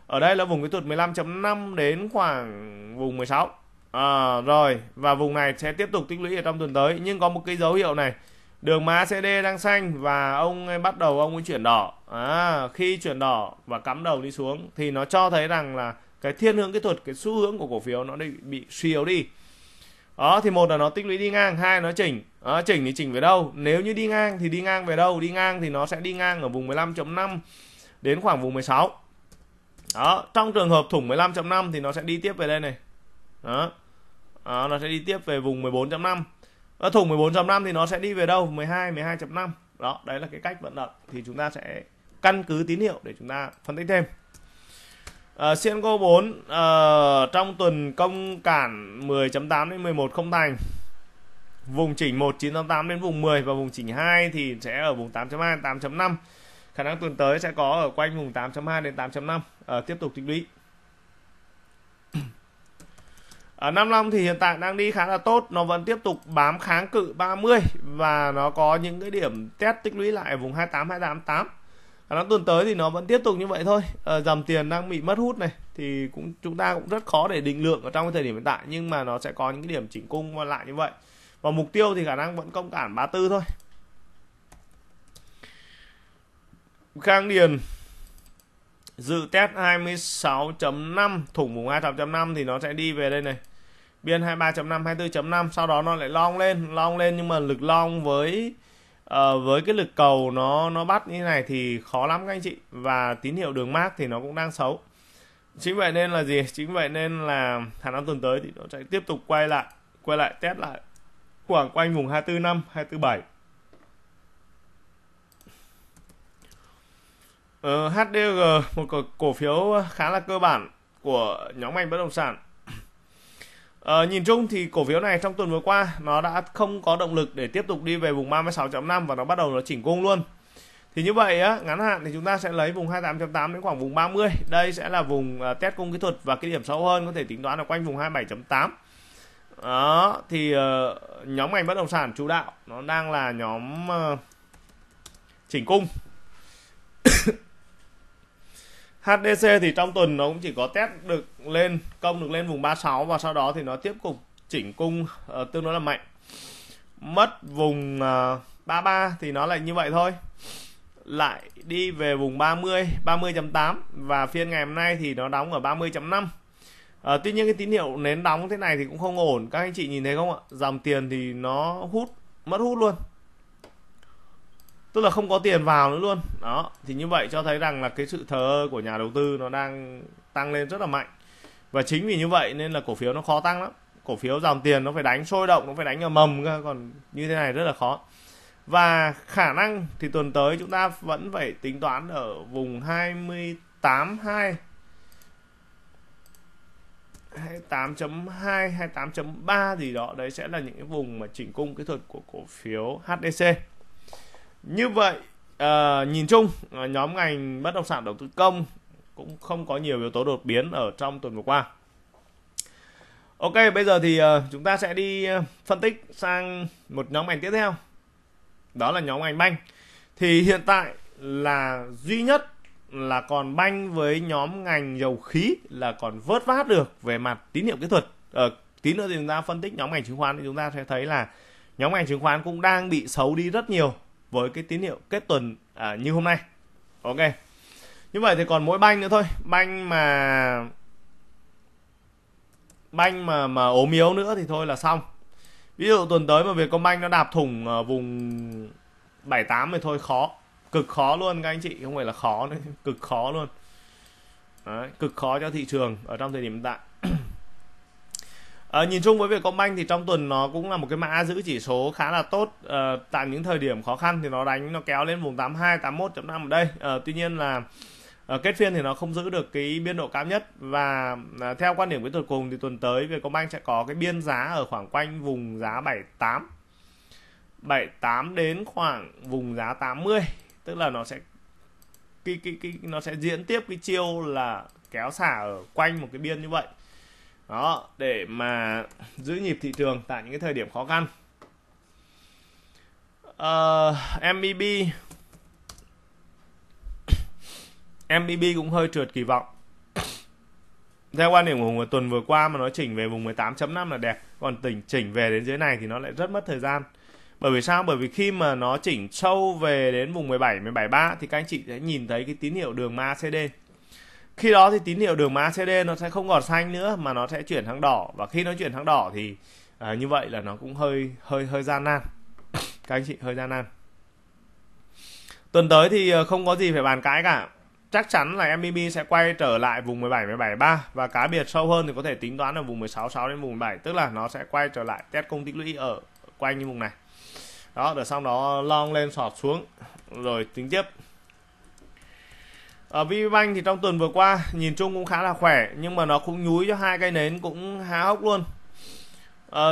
ở đây là vùng kỹ thuật 15.5 đến khoảng vùng 16 rồi, và vùng này sẽ tiếp tục tích lũy ở trong tuần tới. Nhưng có một cái dấu hiệu này, đường má CD đang xanh và ông bắt đầu ông ấy chuyển đỏ. Khi chuyển đỏ và cắm đầu đi xuống thì nó cho thấy rằng là cái thiên hướng kỹ thuật, cái xu hướng của cổ phiếu nó bị suy yếu đi. Đó, thì một là nó tích lũy đi ngang, hai nó chỉnh. Đó, chỉnh thì chỉnh về đâu? Nếu như đi ngang thì đi ngang về đâu? Đi ngang thì nó sẽ đi ngang ở vùng 15.5 đến khoảng vùng 16. Đó, trong trường hợp thủng 15.5 thì nó sẽ đi tiếp về đây này. Đó, nó sẽ đi tiếp về vùng 14.5. Nó thủng 14.5 thì nó sẽ đi về đâu? 12, 12.5. Đó, đấy là cái cách vận động. Thì chúng ta sẽ căn cứ tín hiệu để chúng ta phân tích thêm. CNGO 4 trong tuần công cản 10.8 đến 11 không thành. Vùng chỉnh 19.8 đến vùng 10 và vùng chỉnh 2 thì sẽ ở vùng 8.2 8.5. Khả năng tuần tới sẽ có ở quanh vùng 8.2 đến 8.5, tiếp tục tích lũy. Ở 55 thì hiện tại đang đi khá là tốt, nó vẫn tiếp tục bám kháng cự 30 và nó có những cái điểm test tích lũy lại ở vùng 28 288. Khả năng tuần tới thì nó vẫn tiếp tục như vậy thôi. Dòng tiền đang bị mất hút này thì cũng chúng ta cũng rất khó để định lượng ở trong cái thời điểm hiện tại, nhưng mà nó sẽ có những cái điểm chỉnh cung lại như vậy. Và mục tiêu thì khả năng vẫn công cản 34 thôi. Khang Điền dự test 26.5, thủng vùng 28.5 thì nó sẽ đi về đây này. Biên 23.5, 24.5, sau đó nó lại long lên, nhưng mà lực long với cái lực cầu nó bắt như này thì khó lắm các anh chị, và tín hiệu đường mác thì nó cũng đang xấu. Chính vậy nên là gì? Chính vậy nên là khả năng tuần tới thì nó sẽ tiếp tục quay lại test lại khoảng quanh vùng 245, 247. HDG, một cổ phiếu khá là cơ bản của nhóm ngành bất động sản. Nhìn chung thì cổ phiếu này trong tuần vừa qua nó đã không có động lực để tiếp tục đi về vùng 36.5 và nó bắt đầu nó chỉnh cung luôn. Thì như vậy á, ngắn hạn thì chúng ta sẽ lấy vùng 28.8 đến khoảng vùng 30. Đây sẽ là vùng test cung kỹ thuật, và cái điểm sâu hơn có thể tính toán ở quanh vùng 27.8. Đó, thì nhóm ngành bất động sản chủ đạo nó đang là nhóm chỉnh cung. HDC thì trong tuần nó cũng chỉ có test được lên vùng 36 và sau đó thì nó tiếp tục chỉnh cung tương đối là mạnh. Mất vùng 33 thì nó lại như vậy thôi. Lại đi về vùng 30, 30.8 và phiên ngày hôm nay thì nó đóng ở 30.5. Tuy nhiên cái tín hiệu nến đóng thế này thì cũng không ổn, các anh chị nhìn thấy không ạ? Dòng tiền thì nó mất hút luôn. Tức là không có tiền vào nữa luôn. Đó, thì như vậy cho thấy rằng là cái sự thờ ơ của nhà đầu tư nó đang tăng lên rất là mạnh. Và chính vì như vậy nên là cổ phiếu nó khó tăng lắm. Cổ phiếu dòng tiền nó phải đánh sôi động, nó phải đánh ở mầm cơ, còn như thế này rất là khó. Và khả năng thì tuần tới chúng ta vẫn phải tính toán ở vùng 28.2, 28.2, 28.3 gì đó. Đấy sẽ là những cái vùng mà chỉnh cung kỹ thuật của cổ phiếu HDC. Như vậy nhìn chung nhóm ngành bất động sản đầu tư công cũng không có nhiều yếu tố đột biến ở trong tuần vừa qua. Ok, bây giờ thì chúng ta sẽ đi phân tích sang một nhóm ngành tiếp theo. Đó là nhóm ngành banh. Thì hiện tại là duy nhất là còn banh với nhóm ngành dầu khí là còn vớt vát được về mặt tín hiệu kỹ thuật. Tí nữa thì chúng ta phân tích nhóm ngành chứng khoán thì chúng ta sẽ thấy là nhóm ngành chứng khoán cũng đang bị xấu đi rất nhiều với cái tín hiệu kết tuần như hôm nay. Ok, như vậy thì còn mỗi banh nữa thôi. Banh mà ốm yếu nữa thì thôi là xong. Ví dụ tuần tới mà Vietcombank nó đạp thủng vùng 78 thì thôi khó, cực khó luôn các anh chị, không phải là khó nữa, cực khó luôn. Đấy, cực khó cho thị trường ở trong thời điểm hiện tại. Nhìn chung với Vietcombank thì trong tuần nó cũng là một cái mã giữ chỉ số khá là tốt. Tại những thời điểm khó khăn thì nó kéo lên vùng 82, 81.5 ở đây. Tuy nhiên là kết phiên thì nó không giữ được cái biên độ cao nhất, và theo quan điểm kỹ thuật cùng thì tuần tới Vietcombank sẽ có cái biên giá ở khoảng quanh vùng giá 78 đến khoảng vùng giá 80, tức là nó sẽ diễn tiếp cái chiêu là kéo xả ở quanh một cái biên như vậy. Đó, để mà giữ nhịp thị trường tại những cái thời điểm khó khăn. MBB cũng hơi trượt kỳ vọng. Theo quan điểm của Hùng, tuần vừa qua mà nó chỉnh về vùng 18.5 là đẹp. Còn chỉnh về đến dưới này thì nó lại rất mất thời gian. Bởi vì sao? Bởi vì khi mà nó chỉnh sâu về đến vùng 17, 17.3 thì các anh chị sẽ nhìn thấy cái tín hiệu đường ma CD. Khi đó thì tín hiệu đường mã ACD nó sẽ không còn xanh nữa mà nó sẽ chuyển sang đỏ, và khi nó chuyển sang đỏ thì như vậy là nó cũng hơi gian nan. Các anh chị, hơi gian nan. Tuần tới thì không có gì phải bàn cãi cả. Chắc chắn là MBB sẽ quay trở lại vùng 17, 17.3 và cá biệt sâu hơn thì có thể tính toán ở vùng 16.6 đến vùng 17, tức là nó sẽ quay trở lại test công tích lũy ở quanh như vùng này đó, rồi xong đó long lên sọt xuống rồi tính tiếp. Ở VPBank thì trong tuần vừa qua nhìn chung cũng khá là khỏe, nhưng mà nó cũng nhúi cho hai cây nến cũng há hốc luôn.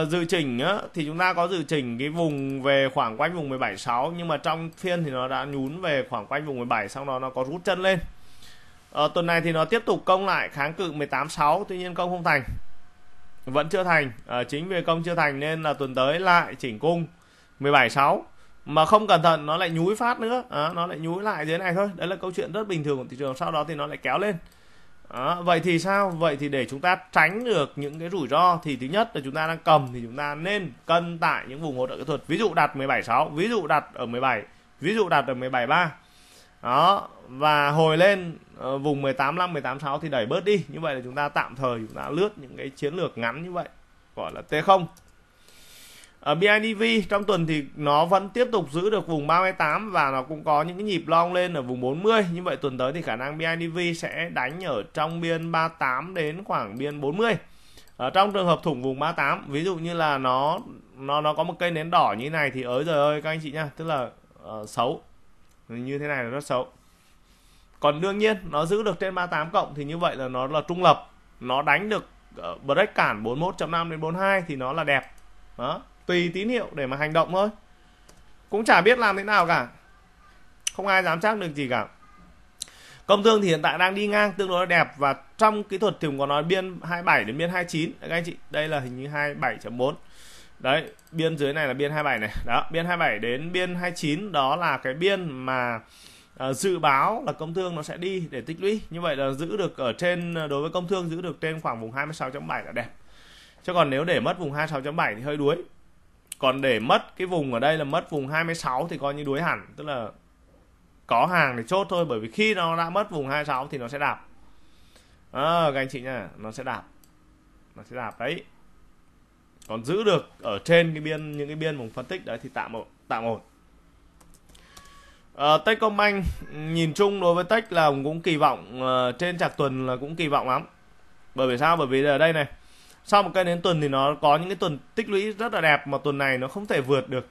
Dự chỉnh á, thì chúng ta có dự chỉnh cái vùng về khoảng quanh vùng 17.6, nhưng mà trong phiên thì nó đã nhún về khoảng quanh vùng 17, xong đó nó có rút chân lên. Tuần này thì nó tiếp tục công lại kháng cự 18.6, tuy nhiên công không thành, vẫn chưa thành. Chính vì công chưa thành nên là tuần tới lại chỉnh cung 17.6, mà không cẩn thận nó lại nhúi phát nữa, nó lại nhúi lại dưới này thôi. Đấy là câu chuyện rất bình thường của thị trường, sau đó thì nó lại kéo lên. Vậy thì sao? Vậy thì để chúng ta tránh được những cái rủi ro thì thứ nhất là chúng ta đang cầm thì chúng ta nên cân tại những vùng hỗ trợ kỹ thuật, ví dụ đặt 17.6, ví dụ đặt ở 17, ví dụ đặt ở 17.3 đó, và hồi lên vùng 18.5, 18.6 thì đẩy bớt đi. Như vậy là chúng ta tạm thời chúng ta lướt những cái chiến lược ngắn như vậy, gọi là T0. Ở BIDV trong tuần thì nó vẫn tiếp tục giữ được vùng 38 và nó cũng có những cái nhịp long lên ở vùng 40. Như vậy tuần tới thì khả năng BIDV sẽ đánh ở trong biên 38 đến khoảng biên 40. Ở trong trường hợp thủng vùng 38, ví dụ như là nó có một cây nến đỏ như thế này thì ới giời ơi các anh chị nha, tức là xấu. Như thế này là rất xấu. Còn đương nhiên nó giữ được trên 38 cộng thì như vậy là nó là trung lập. Nó đánh được break cản 41.5 đến 42 thì nó là đẹp. Đó, tùy tín hiệu để mà hành động thôi, cũng chả biết làm thế nào cả, không ai dám chắc được gì cả. Công Thương thì hiện tại đang đi ngang tương đối đẹp, và trong kỹ thuật thì cũng có nói biên 27 đến biên 29 các anh chị. Đây là hình như 27.4 đấy, biên dưới này là biên 27 này đó, biên 27 đến biên 29 đó là cái biên mà dự báo là Công Thương nó sẽ đi để tích lũy. Như vậy là giữ được ở trên, đối với Công Thương giữ được trên khoảng vùng 26.7 là đẹp, chứ còn nếu để mất vùng 26.7 thì hơi đuối. Còn để mất cái vùng ở đây là mất vùng 26 thì coi như đuối hẳn, tức là có hàng để chốt thôi, bởi vì khi nó đã mất vùng 26 thì nó sẽ đạp. Các anh chị nha, nó sẽ đạp đấy. Còn giữ được ở trên cái biên, những cái biên vùng phân tích đấy thì tạm ổn. Techcombank nhìn chung đối với Tech là cũng kỳ vọng, trên chạc tuần là cũng kỳ vọng lắm. Bởi vì sao? Bởi vì ở đây này, sau một cây đến tuần thì nó có những cái tuần tích lũy rất là đẹp, mà tuần này nó không thể vượt được,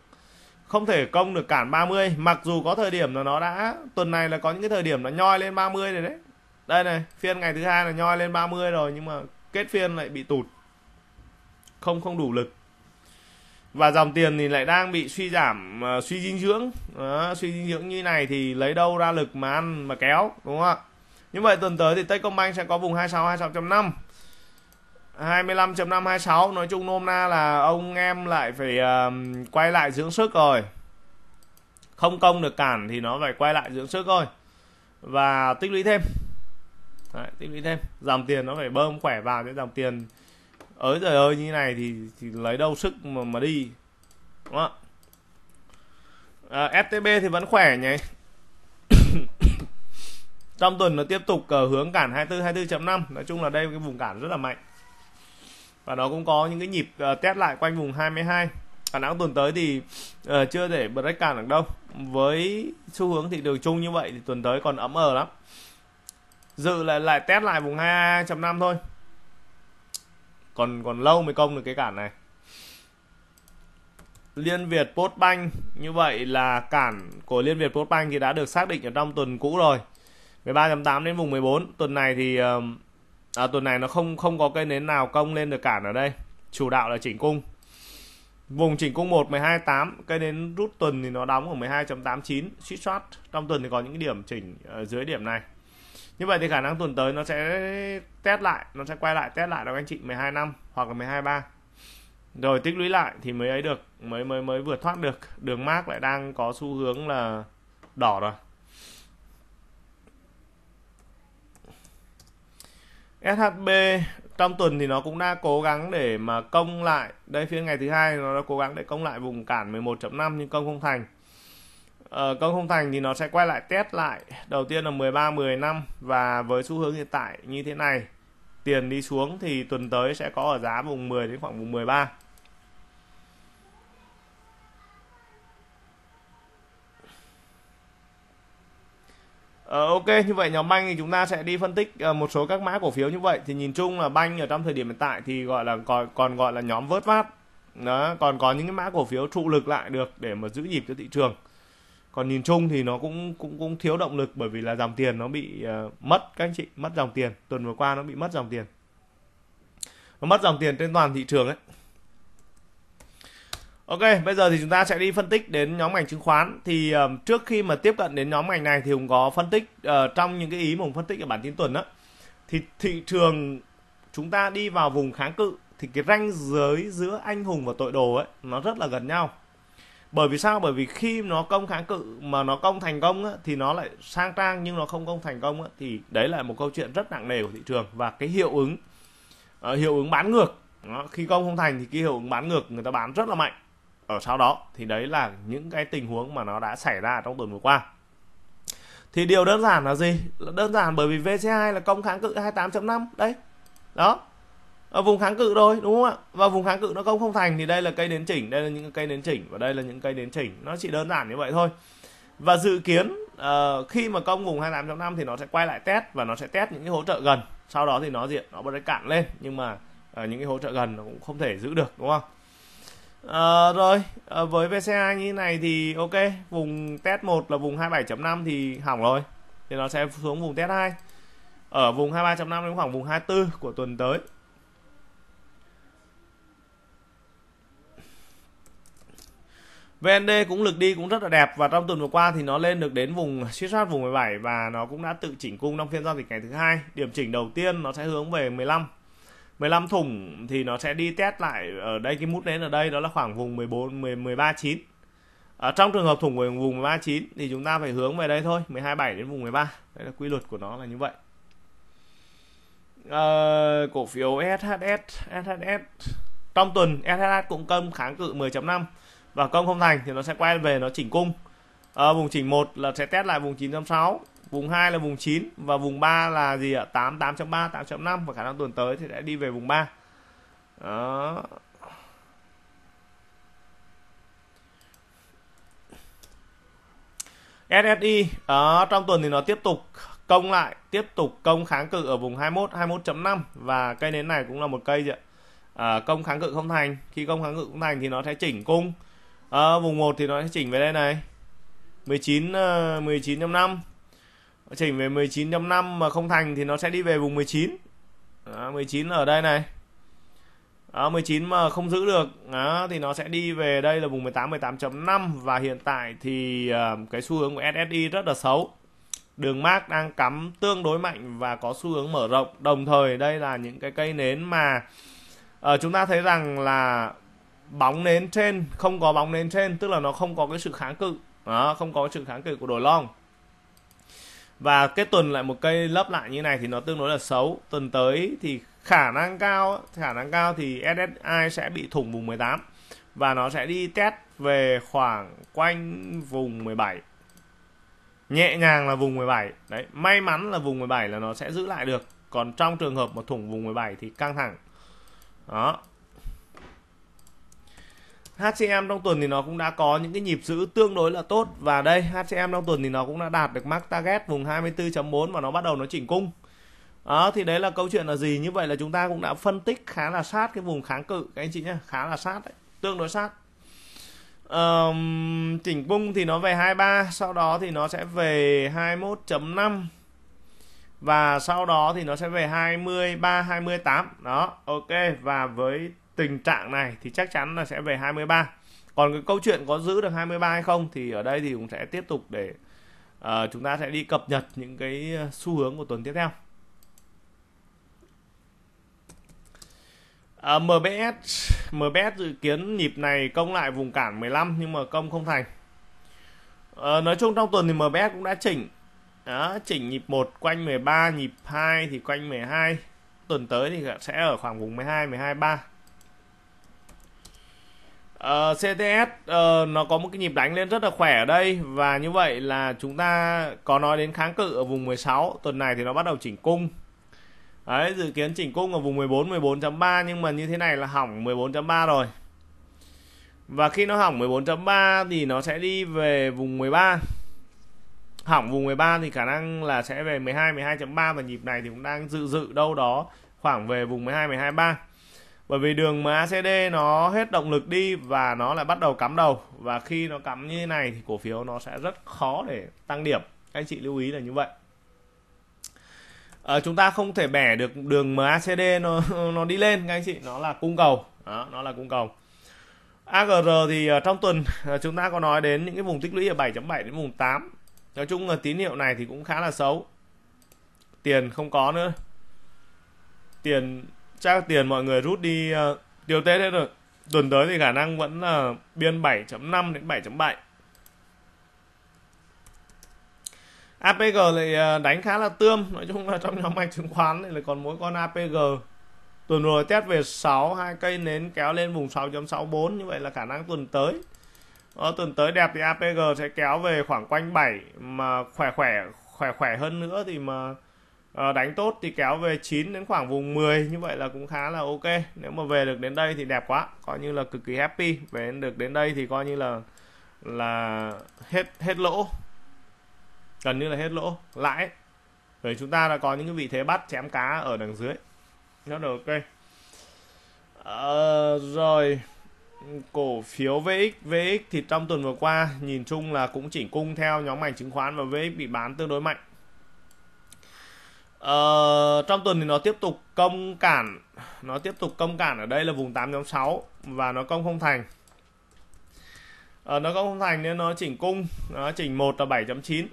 không thể công được cản 30, mặc dù có thời điểm là nó đã, tuần này là có những cái thời điểm nó nhoi lên 30 rồi đấy. Đây này, phiên ngày thứ hai là nhoi lên 30 rồi, nhưng mà kết phiên lại bị tụt, không đủ lực, và dòng tiền thì lại đang bị suy giảm, suy dinh dưỡng. Suy dinh dưỡng như này thì lấy đâu ra lực mà ăn mà kéo, đúng không ạ? Như vậy tuần tới thì Techcombank sẽ có vùng 26, 26.5, 25.5, 26. Nói chung nôm na là ông em lại phải quay lại dưỡng sức rồi, không công được cản thì nó phải quay lại dưỡng sức thôi, và tích lũy thêm. Đấy, tích lũy thêm, dòng tiền nó phải bơm khỏe vào, cái dòng tiền ới giời ơi như này thì lấy đâu sức mà đi, đúng không? FTB thì vẫn khỏe nhỉ. Trong tuần nó tiếp tục hướng cản 24, 24.5. Nói chung là đây cái vùng cản rất là mạnh, và nó cũng có những cái nhịp test lại quanh vùng 22. Khả năng tuần tới thì chưa để break cản được đâu. Với xu hướng thị trường chung như vậy thì tuần tới còn ấm ờ lắm. Dự lại test lại vùng 22.5 thôi, còn lâu mới công được cái cản này. Liên Việt postbank, như vậy là cản của Liên Việt postbank thì đã được xác định ở trong tuần cũ rồi, 13.8 đến vùng 14. Tuần này thì tuần này nó không có cây nến nào công lên được cản ở đây, chủ đạo là chỉnh cung. Vùng chỉnh cung 1 12.8, cây nến rút tuần thì nó đóng ở 12.89, suýt soát. Trong tuần thì có những cái điểm chỉnh ở dưới điểm này. Như vậy thì khả năng tuần tới nó sẽ test lại, nó sẽ quay lại test lại đó các anh chị, 12.5 hoặc là 12.3. Rồi tích lũy lại thì mới ấy được, mới vượt thoát được. Đường MACD lại đang có xu hướng là đỏ rồi. SHB trong tuần thì nó cũng đã cố gắng để mà công lại. Đây phiên ngày thứ hai nó đã cố gắng để công lại vùng cản 11.5 nhưng công không thành. Công không thành thì nó sẽ quay lại test lại. Đầu tiên là 13, 15 và với xu hướng hiện tại như thế này, tiền đi xuống thì tuần tới sẽ có ở giá vùng 10 đến khoảng vùng 13. Ok, như vậy nhóm banh thì chúng ta sẽ đi phân tích một số các mã cổ phiếu như vậy. Thì nhìn chung là banh ở trong thời điểm hiện tại thì gọi là còn gọi là nhóm vớt vát. Đó, còn có những cái mã cổ phiếu trụ lực lại được để mà giữ nhịp cho thị trường. Còn nhìn chung thì nó cũng thiếu động lực, bởi vì là dòng tiền nó bị mất các anh chị, mất dòng tiền. Tuần vừa qua nó bị mất dòng tiền. Nó mất dòng tiền trên toàn thị trường đấy. Ok, bây giờ thì chúng ta sẽ đi phân tích đến nhóm ngành chứng khoán. Thì trước khi mà tiếp cận đến nhóm ngành này thì Hùng có phân tích trong những cái ý mà Hùng phân tích ở bản tin tuần đó. Thì thị trường chúng ta đi vào vùng kháng cự thì cái ranh giới giữa anh hùng và tội đồ ấy nó rất là gần nhau. Bởi vì sao? Bởi vì khi nó công kháng cự mà nó công thành công á, thì nó lại sang trang, nhưng nó không công thành công á, thì đấy là một câu chuyện rất nặng nề của thị trường. Và cái hiệu ứng bán ngược đó, khi công không thành thì cái hiệu ứng bán ngược, người ta bán rất là mạnh ở sau đó. Thì đấy là những cái tình huống mà nó đã xảy ra trong tuần vừa qua. Thì điều đơn giản là gì? Đơn giản bởi vì VCI là công kháng cự 28.5 đấy, đó ở vùng kháng cự thôi, đúng không ạ? Và vùng kháng cự nó công không thành thì đây là cây nến chỉnh, đây là những cây nến chỉnh và đây là những cây nến chỉnh, nó chỉ đơn giản như vậy thôi. Và dự kiến khi mà công vùng 28.5 thì nó sẽ quay lại test, và nó sẽ test những cái hỗ trợ gần, sau đó thì nó nó bắt cạn lên, nhưng mà những cái hỗ trợ gần nó cũng không thể giữ được, đúng không? Với VCA như thế này thì ok, vùng test 1 là vùng 27.5 thì hỏng rồi, thì nó sẽ xuống vùng test 2 ở vùng 23.5 đến khoảng vùng 24 của tuần tới. VND cũng lực đi cũng rất là đẹp, và trong tuần vừa qua thì nó lên được đến vùng suýt soát vùng 17 và nó cũng đã tự chỉnh cung trong phiên giao dịch ngày thứ hai. Điểm chỉnh đầu tiên nó sẽ hướng về 15 thủng thì nó sẽ đi test lại ở đây, cái mút nến ở đây đó là khoảng vùng 14 13.9. Trong trường hợp thủng của vùng 13.9 thì chúng ta phải hướng về đây thôi, 12.7 đến vùng 13. Đấy là quy luật của nó là như vậy. Cổ phiếu SHS trong tuần SHS cũng công kháng cự 10.5 và công không thành thì nó sẽ quay về, nó chỉnh cung. Vùng chỉnh 1 là sẽ test lại vùng 9.6, vùng 2 là vùng 9 và vùng 3 là gì ạ? 8.3, 8.5 và khả năng tuần tới thì sẽ đi về vùng 3. Đó. SSI trong tuần thì nó tiếp tục công lại, tiếp tục công kháng cự ở vùng 21, 21.5 và cây nến này cũng là một cây gì ạ? Công kháng cự không thành. Khi công kháng cự không thành thì nó sẽ chỉnh cung. Vùng 1 thì nó sẽ chỉnh về đây này, 19.5, chỉnh về 19.5 mà không thành thì nó sẽ đi về vùng 19. 19 ở đây này, 19 mà không giữ được thì nó sẽ đi về đây là vùng 18, 18.5. và hiện tại thì cái xu hướng của SSI rất là xấu, đường MACD đang cắm tương đối mạnh và có xu hướng mở rộng. Đồng thời đây là những cái cây nến mà chúng ta thấy rằng là bóng nến trên, không có bóng nến trên, tức là nó không có cái sự kháng cự, không có sự kháng cự của đồ long. Và cái tuần lại một cây lấp lại như này thì nó tương đối là xấu. Tuần tới thì khả năng cao thì SSI sẽ bị thủng vùng 18 và nó sẽ đi test về khoảng quanh vùng 17, nhẹ nhàng là vùng 17 đấy, may mắn là vùng 17 là nó sẽ giữ lại được. Còn trong trường hợp mà thủng vùng 17 thì căng thẳng đó. HCM trong tuần thì nó cũng đã có những cái nhịp giữ tương đối là tốt, và đây HCM trong tuần thì nó cũng đã đạt được mark target vùng 24.4 và nó bắt đầu nó chỉnh cung. Đó, thì đấy là câu chuyện là gì? Như vậy là chúng ta cũng đã phân tích khá là sát cái vùng kháng cự các anh chị nhé, khá là sát đấy, tương đối sát. Chỉnh cung thì nó về 23, sau đó thì nó sẽ về 21.5 và sau đó thì nó sẽ về 23, 28 đó. Ok, và với tình trạng này thì chắc chắn là sẽ về 23. Còn cái câu chuyện có giữ được 23 hay không thì ở đây thì cũng sẽ tiếp tục để chúng ta sẽ đi cập nhật những cái xu hướng của tuần tiếp theo. MBS dự kiến nhịp này công lại vùng cản 15 nhưng mà công không thành. Nói chung trong tuần thì MBS cũng đã chỉnh. Đó, chỉnh nhịp 1 quanh 13, nhịp 2 thì quanh 12. Tuần tới thì sẽ ở khoảng vùng 12, 12, 3. CTS nó có một cái nhịp đánh lên rất là khỏe ở đây. Và như vậy là chúng ta có nói đến kháng cự ở vùng 16. Tuần này thì nó bắt đầu chỉnh cung. Đấy, dự kiến chỉnh cung ở vùng 14, 14.3. Nhưng mà như thế này là hỏng 14.3 rồi. Và khi nó hỏng 14.3 thì nó sẽ đi về vùng 13. Hỏng vùng 13 thì khả năng là sẽ về 12, 12.3. Và nhịp này thì cũng đang dự đâu đó khoảng về vùng 12, 12.3. Bởi vì đường MACD nó hết động lực đi và nó lại bắt đầu cắm đầu. Và khi nó cắm như thế này thì cổ phiếu nó sẽ rất khó để tăng điểm. Các anh chị lưu ý là như vậy. Chúng ta không thể bẻ được đường MACD nó đi lên các anh chị. Nó là cung cầu. Đó, nó là cung cầu. AGR thì trong tuần chúng ta có nói đến những cái vùng tích lũy ở 7.7 đến vùng 8. Nói chung là tín hiệu này thì cũng khá là xấu. Tiền không có nữa. Tiền... chắc tiền mọi người rút đi tiêu Tết hết rồi. Tuần tới thì khả năng vẫn là biên 7.5 đến 7.7. APG lại đánh khá là tươm. Nói chung là trong nhóm mạch chứng khoán thì lại còn mỗi con APG. Tuần rồi test về 6, hai cây nến kéo lên vùng 6.64. Như vậy là khả năng tuần tới. Tuần tới đẹp thì APG sẽ kéo về khoảng quanh 7. Mà khỏe hơn nữa thì mà đánh tốt thì kéo về 9 đến khoảng vùng 10. Như vậy là cũng khá là ok. Nếu mà về được đến đây thì đẹp quá, coi như là cực kỳ happy. Về được đến đây thì coi như là hết lỗ, gần như là hết lỗ lãi. Rồi chúng ta đã có những cái vị thế bắt chém cá ở đằng dưới, nó được ok. Rồi cổ phiếu VX thì trong tuần vừa qua nhìn chung là cũng chỉnh cung theo nhóm ngành chứng khoán và VX bị bán tương đối mạnh. Trong tuần thì nó tiếp tục công cản. Nó tiếp tục công cản ở đây là vùng 8.6. Và nó công không thành. Nó công không thành nên nó chỉnh cung. Nó chỉnh 1 là 7.9.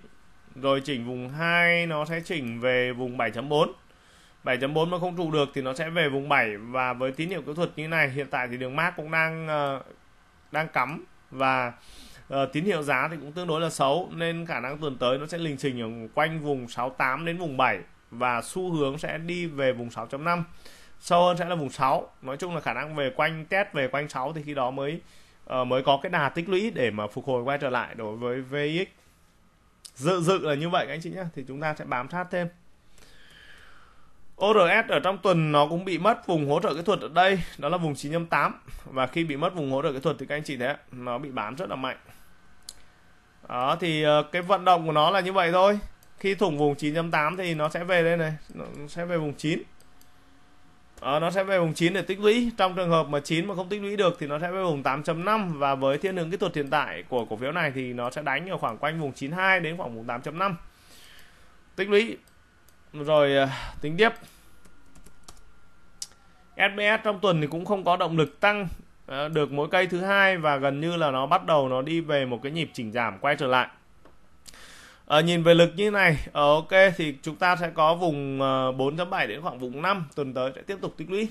Rồi chỉnh vùng 2. Nó sẽ chỉnh về vùng 7.4. 7.4 mà không trụ được thì nó sẽ về vùng 7. Và với tín hiệu kỹ thuật như này, hiện tại thì đường MACD cũng đang cắm. Và tín hiệu giá thì cũng tương đối là xấu. Nên khả năng tuần tới nó sẽ lình xình ở quanh vùng 6.8 đến vùng 7. Và xu hướng sẽ đi về vùng 6.5, sâu hơn sẽ là vùng 6. Nói chung là khả năng về quanh test về quanh 6 thì khi đó mới có cái đà tích lũy để mà phục hồi quay trở lại đối với VX. Dự là như vậy các anh chị nhé. Thì chúng ta sẽ bám sát thêm. ORS ở trong tuần nó cũng bị mất vùng hỗ trợ kỹ thuật ở đây, đó là vùng 9.8. Và khi bị mất vùng hỗ trợ kỹ thuật thì các anh chị thấy nó bị bán rất là mạnh. Đó thì cái vận động của nó là như vậy thôi. Khi thủng vùng 9.8 thì nó sẽ về đây này, nó sẽ về vùng 9. Nó sẽ về vùng 9 để tích lũy. Trong trường hợp mà 9 mà không tích lũy được thì nó sẽ về vùng 8.5. Và với thiên hướng kỹ thuật hiện tại của cổ phiếu này thì nó sẽ đánh ở khoảng quanh vùng 92 đến khoảng vùng 8.5. Tích lũy. Rồi tính tiếp. SBS trong tuần thì cũng không có động lực tăng được mỗi cây thứ hai. Và gần như là nó bắt đầu nó đi về một cái nhịp chỉnh giảm quay trở lại. Nhìn về lực như này, ok thì chúng ta sẽ có vùng 4.7 đến khoảng vùng 5, tuần tới sẽ tiếp tục tích lũy.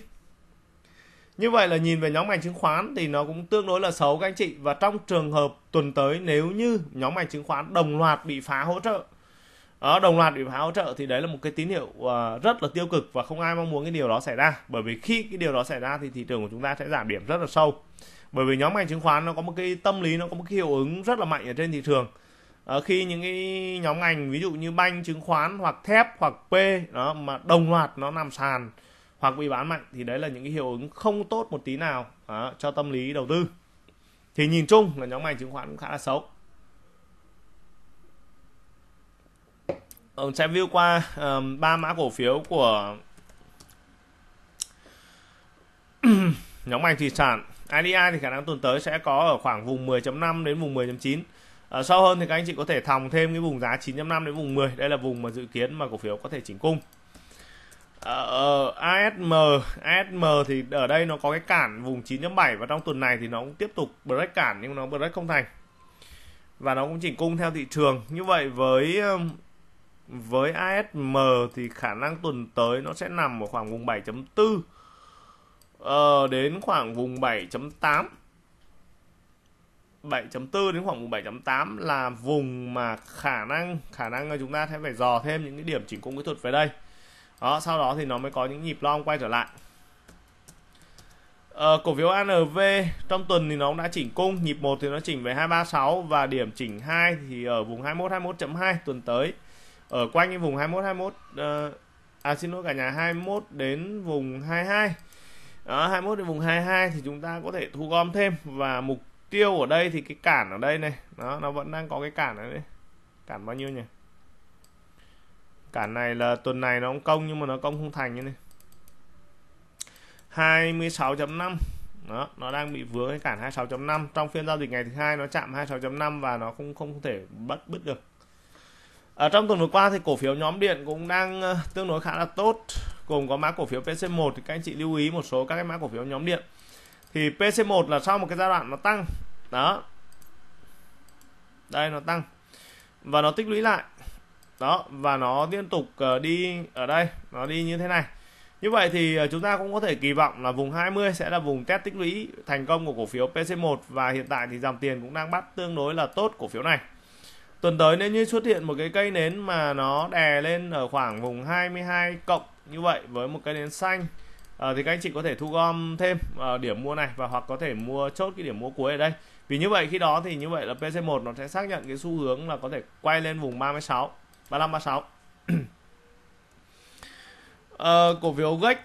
Như vậy là nhìn về nhóm ngành chứng khoán thì nó cũng tương đối là xấu các anh chị. Và trong trường hợp tuần tới nếu như nhóm ngành chứng khoán đồng loạt bị phá hỗ trợ, thì đấy là một cái tín hiệu rất là tiêu cực và không ai mong muốn cái điều đó xảy ra. Bởi vì khi cái điều đó xảy ra thì thị trường của chúng ta sẽ giảm điểm rất là sâu. Bởi vì nhóm ngành chứng khoán nó có một cái tâm lý, nó có một cái hiệu ứng rất là mạnh ở trên thị trường. Khi những cái nhóm ngành ví dụ như banh, chứng khoán hoặc thép hoặc P đó mà đồng loạt nó nằm sàn hoặc bị bán mạnh thì đấy là những cái hiệu ứng không tốt một tí nào cho tâm lý đầu tư. Thì nhìn chung là nhóm ngành chứng khoán cũng khá là xấu. Sẽ view qua 3 mã cổ phiếu của nhóm ngành thủy sản. IDI thì khả năng tuần tới sẽ có ở khoảng vùng 10.5 đến vùng 10.9. Sau hơn thì các anh chị có thể thòng thêm cái vùng giá 9.5 đến vùng 10. Đây là vùng mà dự kiến mà cổ phiếu có thể chỉnh cung. ASM thì ở đây nó có cái cản vùng 9.7. Và trong tuần này thì nó cũng tiếp tục break cản nhưng nó break không thành. Và nó cũng chỉnh cung theo thị trường. Như vậy với ASM thì khả năng tuần tới nó sẽ nằm ở khoảng vùng 7.4 đến khoảng vùng 7.8. 7.4 đến khoảng 7.8 là vùng mà khả năng là chúng ta sẽ phải dò thêm những cái điểm chỉnh cung kỹ thuật về đây. Đó, sau đó thì nó mới có những nhịp long quay trở lại. Cổ phiếu ANV trong tuần thì nó cũng đã chỉnh cung, nhịp 1 thì nó chỉnh về 236 và điểm chỉnh 2 thì ở vùng 21 21.2, tuần tới ở quanh cái vùng 21 21 xin lỗi cả nhà, 21 đến vùng 22. 21 đến vùng 22 thì chúng ta có thể thu gom thêm. Và mục tiêu ở đây thì cái cản ở đây này, nó vẫn đang có cái cản ở đây. Cản bao nhiêu nhỉ? Cản này là tuần này nó cũng công nhưng mà nó công không thành như này. 26.5 đó, nó đang bị vướng cái cản 26.5 trong phiên giao dịch ngày thứ hai, nó chạm 26.5 và nó không thể bứt được. Ở trong tuần vừa qua thì cổ phiếu nhóm điện cũng đang tương đối khá là tốt, gồm có mã cổ phiếu PC1. Thì các anh chị lưu ý một số các cái mã cổ phiếu nhóm điện. Thì PC1 là sau một cái giai đoạn nó tăng đó, đây nó tăng và nó tích lũy lại đó, và nó liên tục đi ở đây, nó đi như thế này. Như vậy thì chúng ta cũng có thể kỳ vọng là vùng 20 sẽ là vùng test tích lũy thành công của cổ phiếu PC1, và hiện tại thì dòng tiền cũng đang bắt tương đối là tốt cổ phiếu này. Tuần tới nếu như xuất hiện một cái cây nến mà nó đè lên ở khoảng vùng 22 cộng như vậy với một cây nến xanh, thì các anh chị có thể thu gom thêm điểm mua này, và hoặc có thể mua chốt cái điểm mua cuối ở đây. Vì như vậy khi đó thì như vậy là PC1 nó sẽ xác nhận cái xu hướng là có thể quay lên vùng 36, 35, 36. Cổ phiếu GEC,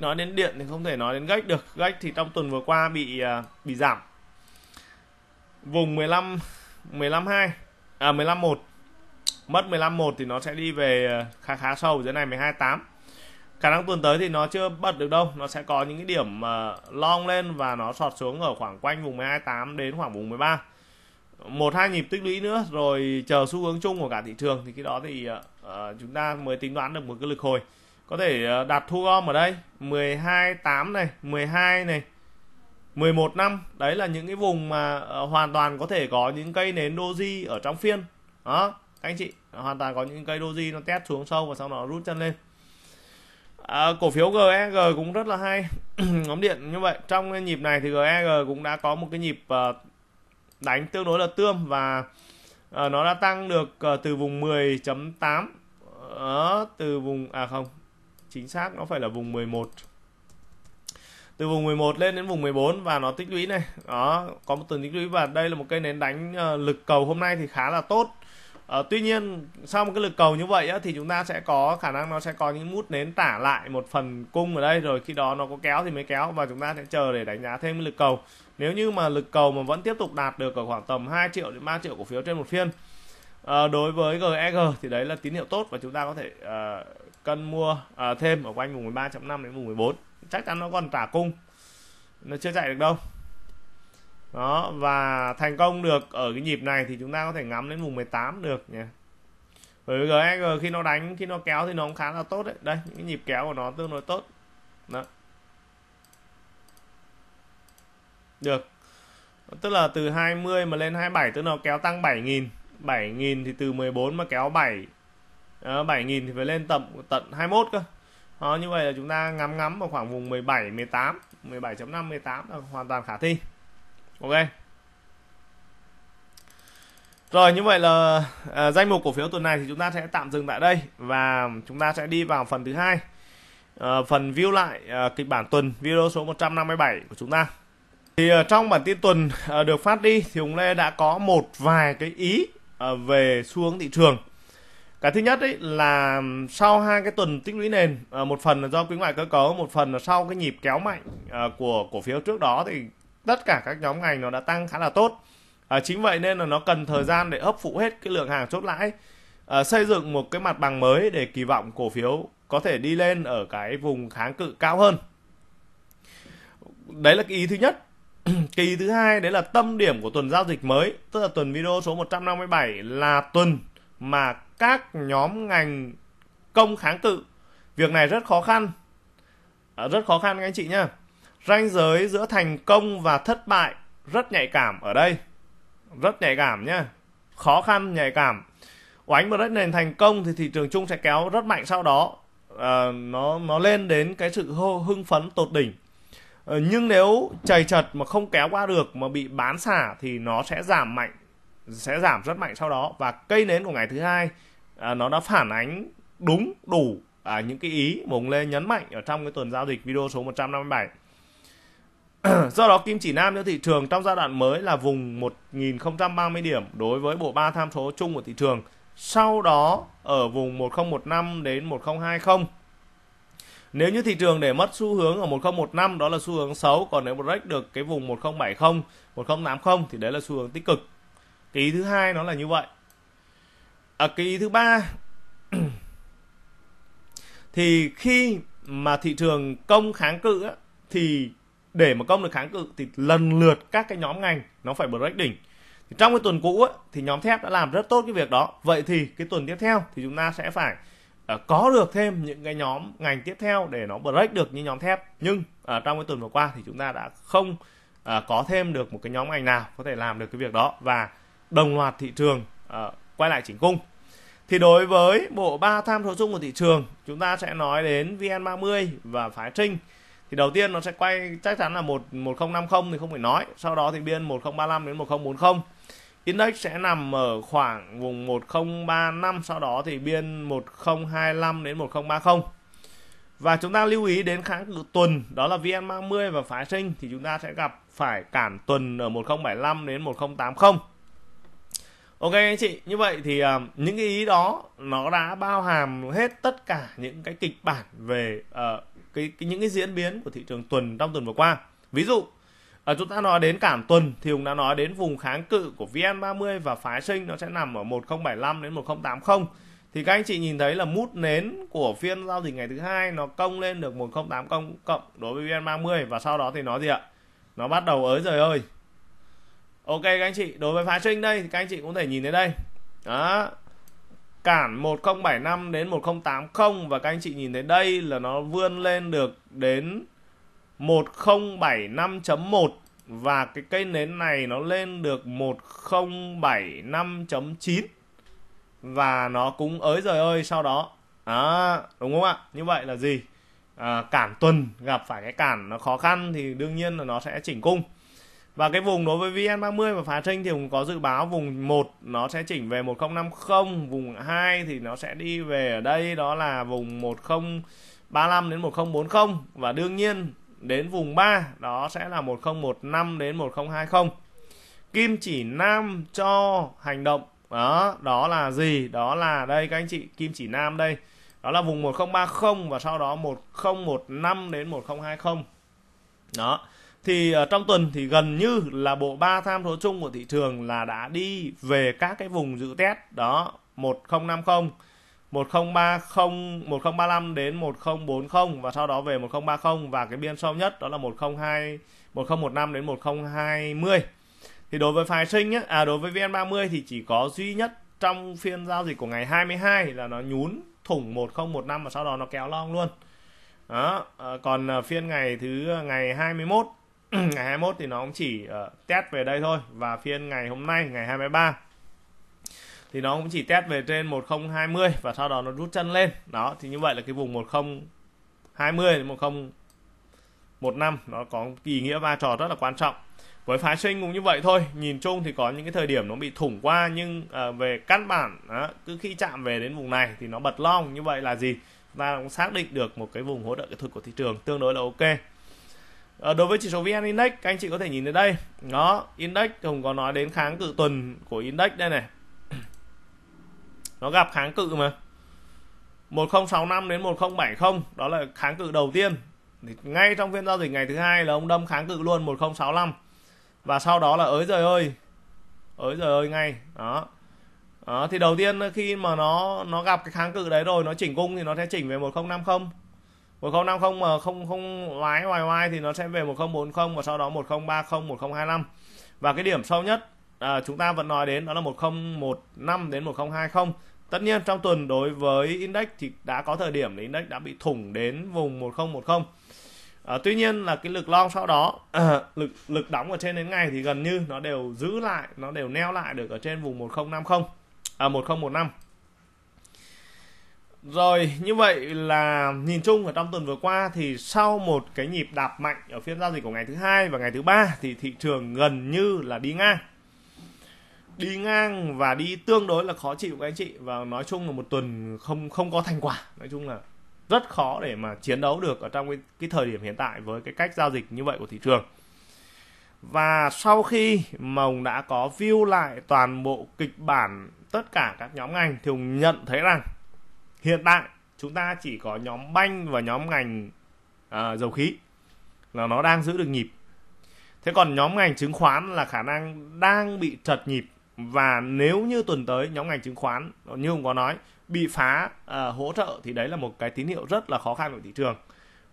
nói đến điện thì không thể nói đến GEC được. GEC thì trong tuần vừa qua bị giảm vùng 15.1, mất 15.1 thì nó sẽ đi về khá sâu dưới này 12.8. Khả năng tuần tới thì nó chưa bật được đâu, nó sẽ có những cái điểm long lên và nó sọt xuống ở khoảng quanh vùng 12.8 đến khoảng vùng 13. 1-2 nhịp tích lũy nữa rồi chờ xu hướng chung của cả thị trường thì khi đó thì chúng ta mới tính đoán được một cái lực hồi. Có thể đặt thu gom ở đây 12.8 này, 12 này, 11.5. Đấy là những cái vùng mà hoàn toàn có thể có những cây nến doji ở trong phiên đó các anh chị, hoàn toàn có những cây doji nó test xuống sâu và sau đó rút chân lên. Cổ phiếu GEG cũng rất là hay. Nhóm điện như vậy, trong cái nhịp này thì GEG cũng đã có một cái nhịp đánh tương đối là tươm, và nó đã tăng được từ vùng 10.8, từ vùng không, chính xác nó phải là vùng 11, từ vùng 11 lên đến vùng 14, và nó tích lũy này đó, có một tuần tích lũy. Và đây là một cây nến đánh lực cầu hôm nay thì khá là tốt. Tuy nhiên sau một cái lực cầu như vậy á, thì chúng ta sẽ có khả năng nó sẽ có những mút nến tả lại một phần cung ở đây, rồi khi đó nó có kéo thì mới kéo, và chúng ta sẽ chờ để đánh giá thêm cái lực cầu. Nếu như mà lực cầu mà vẫn tiếp tục đạt được ở khoảng tầm 2 triệu đến 3 triệu cổ phiếu trên một phiên đối với GEG thì đấy là tín hiệu tốt, và chúng ta có thể cân mua thêm ở quanh vùng 13.5 đến vùng 14. Chắc chắn nó còn tả cung, nó chưa chạy được đâu. Đó, và thành công được ở cái nhịp này thì chúng ta có thể ngắm đến vùng 18 được nhé. Với GEG khi nó đánh, khi nó kéo thì nó cũng khá là tốt đấy. Đây, những cái nhịp kéo của nó tương đối tốt. Đó. Được. Tức là từ 20 mà lên 27, tức là nó kéo tăng 7.000. 7.000 thì từ 14 mà kéo 7.000 thì phải lên tận 21 cơ. Đó, như vậy là chúng ta ngắm vào khoảng vùng 17, 18, 17.5, 18 là hoàn toàn khả thi. Ok. Rồi, như vậy là danh mục cổ phiếu tuần này thì chúng ta sẽ tạm dừng tại đây, và chúng ta sẽ đi vào phần thứ hai, phần view lại kịch bản tuần, video số 157 của chúng ta. Thì trong bản tin tuần được phát đi thì ông Lê đã có một vài cái ý về xu hướng thị trường. Cái thứ nhất ấy là sau hai cái tuần tích lũy nền, một phần là do quỹ ngoại cơ cấu, một phần là sau cái nhịp kéo mạnh của cổ phiếu trước đó thì tất cả các nhóm ngành nó đã tăng khá là tốt. Chính vậy nên là nó cần thời gian để hấp phụ hết cái lượng hàng chốt lãi, xây dựng một cái mặt bằng mới để kỳ vọng cổ phiếu có thể đi lên ở cái vùng kháng cự cao hơn. Đấy là cái ý thứ nhất. Cái ý thứ hai đấy là tâm điểm của tuần giao dịch mới, tức là tuần video số 157 là tuần mà các nhóm ngành công kháng cự. Việc này rất khó khăn các anh chị nhá. Ranh giới giữa thành công và thất bại rất nhạy cảm ở đây. Rất nhạy cảm nhé. Khó khăn, nhạy cảm. Oánh mà đất nền thành công thì thị trường chung sẽ kéo rất mạnh sau đó. Nó lên đến cái sự hưng phấn tột đỉnh. Nhưng nếu chầy chật mà không kéo qua được mà bị bán xả thì nó sẽ giảm mạnh. Sẽ giảm rất mạnh sau đó. Và cây nến của ngày thứ hai nó đã phản ánh đúng đủ những cái ý mà ông Lê nhấn mạnh ở trong cái tuần giao dịch video số 157. Do đó kim chỉ nam cho thị trường trong giai đoạn mới là vùng 1030 điểm đối với bộ ba tham số chung của thị trường. Sau đó ở vùng 1015 đến 1020. Nếu như thị trường để mất xu hướng ở 1015 đó là xu hướng xấu, còn nếu break được cái vùng 1070, 1080 thì đấy là xu hướng tích cực. Cái ý thứ hai nó là như vậy. Cái ý thứ ba thì khi mà thị trường công kháng cự á, thì để mà công được kháng cự thì lần lượt các cái nhóm ngành nó phải break đỉnh. Thì trong cái tuần cũ á, thì nhóm thép đã làm rất tốt cái việc đó. Vậy thì cái tuần tiếp theo thì chúng ta sẽ phải có được thêm những cái nhóm ngành tiếp theo để nó break được như nhóm thép. Nhưng trong cái tuần vừa qua thì chúng ta đã không có thêm được một cái nhóm ngành nào có thể làm được cái việc đó, và đồng loạt thị trường quay lại chỉnh cung. Thì đối với bộ ba tham số chung của thị trường, chúng ta sẽ nói đến VN30 và phái trinh. Thì đầu tiên nó sẽ quay chắc chắn là 1050 thì không phải nói. Sau đó thì biên 1035 đến 1040. Index sẽ nằm ở khoảng vùng 1035, sau đó thì biên 1025 đến 1030. Và chúng ta lưu ý đến kháng cự tuần đó là VN30 và phái sinh, thì chúng ta sẽ gặp phải cản tuần ở 1075 đến 1080. Ok anh chị, như vậy thì những cái ý đó nó đã bao hàm hết tất cả những cái kịch bản về những cái diễn biến của thị trường tuần trong tuần vừa qua. Ví dụ chúng ta nói đến cản tuần thì cũng đã nói đến vùng kháng cự của VN30 và phái sinh, nó sẽ nằm ở 1075 đến 1080. Thì các anh chị nhìn thấy là mút nến của phiên giao dịch ngày thứ hai nó cong lên được 1080 cộng đối với VN30, và sau đó thì nó gì ạ? Nó bắt đầu ới giời ơi. Ok các anh chị, đối với phái sinh đây thì các anh chị cũng thể nhìn thấy đây. Đó. Cản 1075 đến 1080, và các anh chị nhìn thấy đây là nó vươn lên được đến 1075.1, và cái cây nến này nó lên được 1075.9. Và nó cũng ới giời ơi sau đó. À, đúng không ạ? Như vậy là gì? Cản tuần gặp phải cái cản nó khó khăn thì đương nhiên là nó sẽ chỉnh cung. Và cái vùng đối với VN30 và phái sinh thì cũng có dự báo vùng 1 nó sẽ chỉnh về 1050, vùng 2 thì nó sẽ đi về ở đây đó là vùng 1035 đến 1040, và đương nhiên đến vùng 3 đó sẽ là 1015 đến 1020. Kim chỉ nam cho hành động đó là gì? Đó là đây các anh chị, kim chỉ nam đây. Đó là vùng 1030 và sau đó 1015 đến 1020. Đó. Thì ở trong tuần thì gần như là bộ ba tham số chung của thị trường là đã đi về các cái vùng dự test đó, 1050, 1030, 1035 đến 1040 và sau đó về 1030, và cái biên sâu nhất đó là 1015 đến 1020. Thì đối với phái sinh á, đối với VN30 thì chỉ có duy nhất trong phiên giao dịch của ngày 22 là nó nhún thủng 1015 và sau đó nó kéo long luôn. Đó, còn phiên ngày 21 ngày 21 thì nó cũng chỉ test về đây thôi, và phiên ngày hôm nay ngày 23 thì nó cũng chỉ test về trên 1020 và sau đó nó rút chân lên. Đó, thì như vậy là cái vùng 1020 đến 1015 nó có ý nghĩa vai trò rất là quan trọng. Với phái sinh cũng như vậy thôi, nhìn chung thì có những cái thời điểm nó bị thủng qua, nhưng về căn bản cứ khi chạm về đến vùng này thì nó bật long. Như vậy là gì? Ta cũng xác định được một cái vùng hỗ trợ kỹ thuật của thị trường tương đối là ok. Đối với chỉ số VN Index, các anh chị có thể nhìn đến đây. Nó Index cũng có nói đến kháng cự tuần của Index đây này. Nó gặp kháng cự mà 1065 đến 1070, đó là kháng cự đầu tiên. Thì ngay trong phiên giao dịch ngày thứ hai là ông đâm kháng cự luôn 1065. Và sau đó là ới giời ơi ngay. Đó. Đó, thì đầu tiên khi mà nó gặp cái kháng cự đấy rồi nó chỉnh cung thì nó sẽ chỉnh về 1050. 1050 mà không lái hoài thì nó sẽ về 1040 và sau đó 1030, 1025. Và cái điểm sâu nhất chúng ta vẫn nói đến đó là 1015 đến 1020. Tất nhiên trong tuần đối với index thì đã có thời điểm là index đã bị thủng đến vùng 1010. Tuy nhiên là cái lực long sau đó, lực đóng ở trên đến ngày thì gần như nó đều giữ lại, nó đều neo lại được ở trên vùng 1050. 1015. Rồi, như vậy là nhìn chung ở trong tuần vừa qua thì sau một cái nhịp đạp mạnh ở phiên giao dịch của ngày thứ hai và ngày thứ ba thì thị trường gần như là đi ngang. Đi ngang và đi tương đối là khó chịu các anh chị, và nói chung là một tuần không có thành quả. Nói chung là rất khó để mà chiến đấu được ở trong cái thời điểm hiện tại với cái cách giao dịch như vậy của thị trường. Và sau khi mà ông đã có view lại toàn bộ kịch bản tất cả các nhóm ngành thì ông nhận thấy rằng hiện tại chúng ta chỉ có nhóm banh và nhóm ngành dầu khí là nó đang giữ được nhịp. Thế còn nhóm ngành chứng khoán là khả năng đang bị trật nhịp, và nếu như tuần tới nhóm ngành chứng khoán như ông có nói bị phá hỗ trợ thì đấy là một cái tín hiệu rất là khó khăn của thị trường.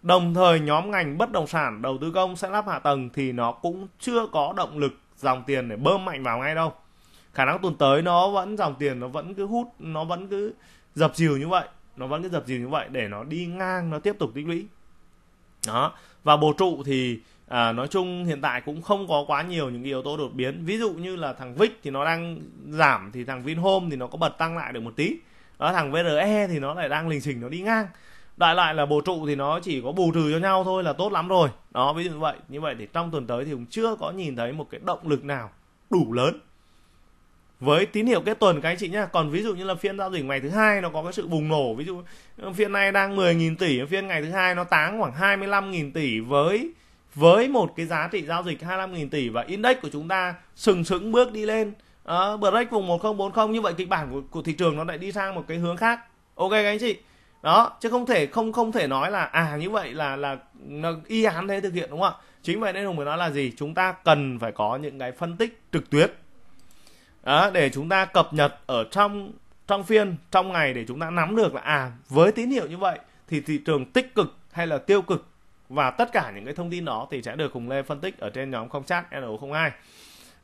Đồng thời nhóm ngành bất động sản, đầu tư công, xây lắp hạ tầng thì nó cũng chưa có động lực dòng tiền để bơm mạnh vào ngay đâu. Khả năng tuần tới nó vẫn dòng tiền nó vẫn cứ hút, nó vẫn cứ dập dìu như vậy, để nó đi ngang, nó tiếp tục tích lũy. Đó. Và bổ trụ thì nói chung hiện tại cũng không có quá nhiều những yếu tố đột biến. Ví dụ như là thằng VIX thì nó đang giảm, thì thằng Vinhome thì nó có bật tăng lại được một tí. Đó, thằng VRE thì nó lại đang lình xình, nó đi ngang. Đại lại là bổ trụ thì nó chỉ có bù trừ cho nhau thôi là tốt lắm rồi. Đó, ví dụ như vậy. Như vậy thì trong tuần tới thì cũng chưa có nhìn thấy một cái động lực nào đủ lớn với tín hiệu kết tuần các anh chị nhá. Còn ví dụ như là phiên giao dịch ngày thứ hai nó có cái sự bùng nổ, ví dụ phiên nay đang 10.000 tỷ, phiên ngày thứ hai nó táng khoảng 25.000 tỷ với một cái giá trị giao dịch 25.000 tỷ và index của chúng ta sừng sững bước đi lên, break vùng 1040, như vậy kịch bản của thị trường nó lại đi sang một cái hướng khác. Ok các anh chị. Đó, chứ không thể nói là như vậy là nó y án thế thực hiện, đúng không ạ? Chính vậy nên Hùng mới nói là gì? Chúng ta cần phải có những cái phân tích trực tuyến. Đó, để chúng ta cập nhật ở trong phiên, trong ngày, để chúng ta nắm được là với tín hiệu như vậy thì thị trường tích cực hay là tiêu cực, và tất cả những cái thông tin đó thì sẽ được Hùng Lê phân tích ở trên nhóm Không Chat NO02.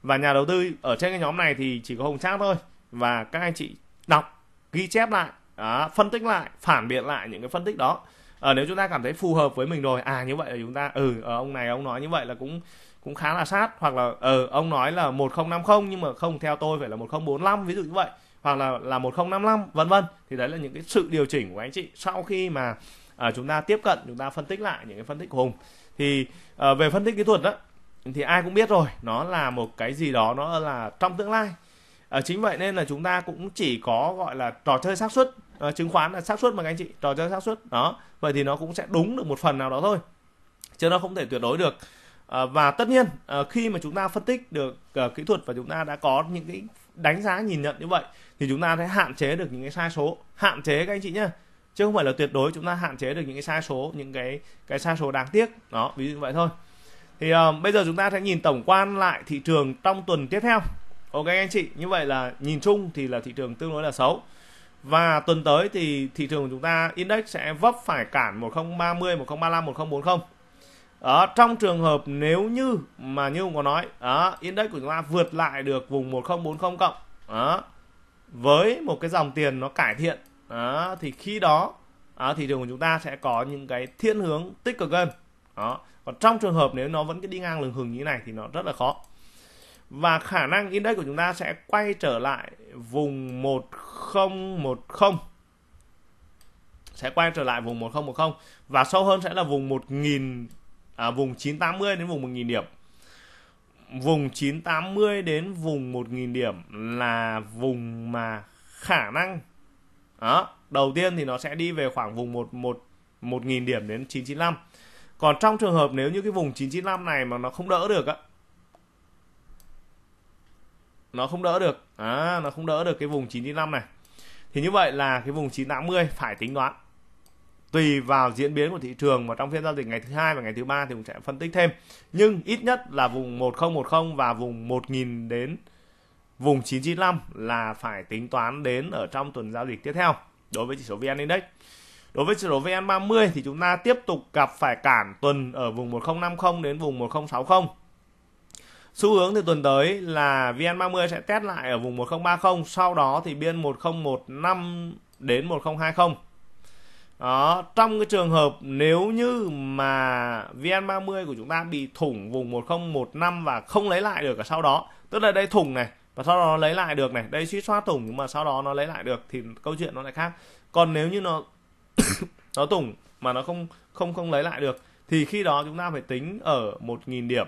Và nhà đầu tư ở trên cái nhóm này thì chỉ có Hùng Chat thôi, và các anh chị đọc, ghi chép lại, phân tích lại, phản biện lại những cái phân tích đó. Nếu chúng ta cảm thấy phù hợp với mình rồi, như vậy là chúng ta ông này ông nói như vậy là cũng khá là sát, hoặc là ông nói là 1050 nhưng mà không, theo tôi phải là 1045, ví dụ như vậy, hoặc là 1055, vân vân. Thì đấy là những cái sự điều chỉnh của anh chị sau khi mà chúng ta tiếp cận, chúng ta phân tích lại những cái phân tích của Hùng. Thì về phân tích kỹ thuật đó thì ai cũng biết rồi, nó là một cái gì đó, nó là trong tương lai. Chính vậy nên là chúng ta cũng chỉ có gọi là trò chơi xác suất, chứng khoán là xác suất mà các anh chị, trò chơi xác suất đó. Vậy thì nó cũng sẽ đúng được một phần nào đó thôi, chứ nó không thể tuyệt đối được. Và tất nhiên khi mà chúng ta phân tích được kỹ thuật và chúng ta đã có những cái đánh giá nhìn nhận như vậy thì chúng ta sẽ hạn chế được những cái sai số, hạn chế các anh chị nhá, chứ không phải là tuyệt đối. Chúng ta hạn chế được những cái sai số, những cái sai số đáng tiếc đó, ví dụ như vậy thôi. Thì bây giờ chúng ta sẽ nhìn tổng quan lại thị trường trong tuần tiếp theo. Ok anh chị, như vậy là nhìn chung thì là thị trường tương đối là xấu. Và tuần tới thì thị trường của chúng ta, index sẽ vấp phải cản 1030, 1035, 1040. Trong trường hợp nếu như mà như ông có nói, index của chúng ta vượt lại được vùng 1040 cộng với một cái dòng tiền nó cải thiện, thì khi đó thị trường của chúng ta sẽ có những cái thiên hướng tích cực hơn. Còn trong trường hợp nếu nó vẫn cứ đi ngang lừng hừng như thế này thì nó rất là khó. Và khả năng index của chúng ta sẽ quay trở lại vùng 1010, sẽ quay trở lại vùng 1010 và sâu hơn sẽ là vùng 1000, vùng 980 đến vùng 1000 điểm. Vùng 980 đến vùng 1000 điểm là vùng mà khả năng đầu tiên thì nó sẽ đi về khoảng vùng 1000 điểm đến 995. Còn trong trường hợp nếu như cái vùng 995 này mà nó không đỡ được á, nó không đỡ được cái vùng 995 này, thì như vậy là cái vùng 980 phải tính toán. Tùy vào diễn biến của thị trường mà trong phiên giao dịch ngày thứ hai và ngày thứ ba thì cũng sẽ phân tích thêm, nhưng ít nhất là vùng 1010 và vùng 1000 đến vùng 995 là phải tính toán đến ở trong tuần giao dịch tiếp theo đối với chỉ số VN Index. Đối với chỉ số VN30 thì chúng ta tiếp tục gặp phải cản tuần ở vùng 1050 đến vùng 1060. Xu hướng thì tuần tới là VN30 sẽ test lại ở vùng 1030, sau đó thì biên 1015 đến 1020. Đó, trong cái trường hợp nếu như mà VN30 của chúng ta bị thủng vùng 1015 và không lấy lại được ở sau đó, tức là đây thủng này và sau đó nó lấy lại được này, đây suýt soát thủng nhưng mà sau đó nó lấy lại được thì câu chuyện nó lại khác. Còn nếu như nó nó thủng mà nó không lấy lại được thì khi đó chúng ta phải tính ở 1000 điểm.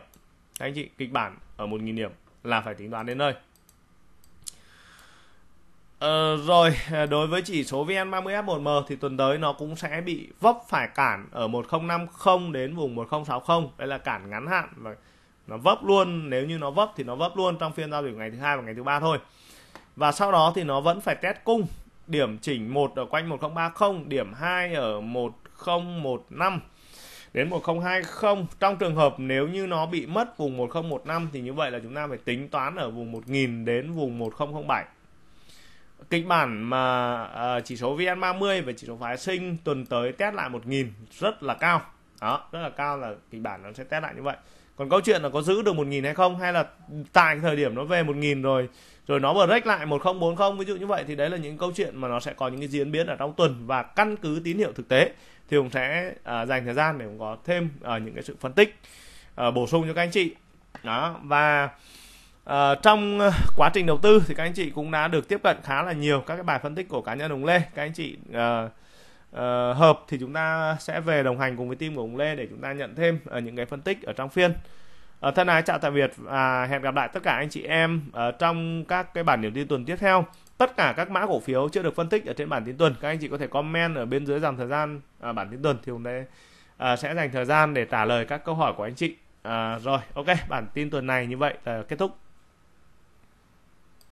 Các anh chị, kịch bản ở 1000 điểm là phải tính toán đến nơi. Rồi đối với chỉ số VN30F1M thì tuần tới nó cũng sẽ bị vấp phải cản ở 1050 đến vùng 1060. Đây là cản ngắn hạn và nó vấp luôn, nếu như nó vấp thì nó vấp luôn trong phiên giao dịch ngày thứ hai và ngày thứ ba thôi. Và sau đó thì nó vẫn phải test cung, điểm chỉnh 1 ở quanh 1030, điểm 2 ở 1015 đến 1020. Trong trường hợp nếu như nó bị mất vùng 1015 thì như vậy là chúng ta phải tính toán ở vùng 1000 đến vùng 1007. Kịch bản mà chỉ số VN30 và chỉ số phái sinh tuần tới test lại 1000 rất là cao. Đó, rất là cao, là kịch bản nó sẽ test lại như vậy. Còn câu chuyện là có giữ được 1.000 hay không, hay là tại cái thời điểm nó về 1.000 rồi nó break lại 1040 ví dụ như vậy, thì đấy là những câu chuyện mà nó sẽ có những cái diễn biến ở trong tuần, và căn cứ tín hiệu thực tế thì cũng sẽ dành thời gian để cũng có thêm những cái sự phân tích bổ sung cho các anh chị. Đó, và trong quá trình đầu tư thì các anh chị cũng đã được tiếp cận khá là nhiều các cái bài phân tích của cá nhân Hùng Lê. Các anh chị hợp thì chúng ta sẽ về đồng hành cùng với team của Hùng Lê để chúng ta nhận thêm những cái phân tích ở trong phiên. Thân ái chào tạm biệt và hẹn gặp lại tất cả anh chị em trong các cái bản điểm tin tuần tiếp theo. Tất cả các mã cổ phiếu chưa được phân tích ở trên bản tin tuần, các anh chị có thể comment ở bên dưới dòng thời gian bản tin tuần, thì Hùng Lê sẽ dành thời gian để trả lời các câu hỏi của anh chị. Rồi, ok, bản tin tuần này như vậy là kết thúc.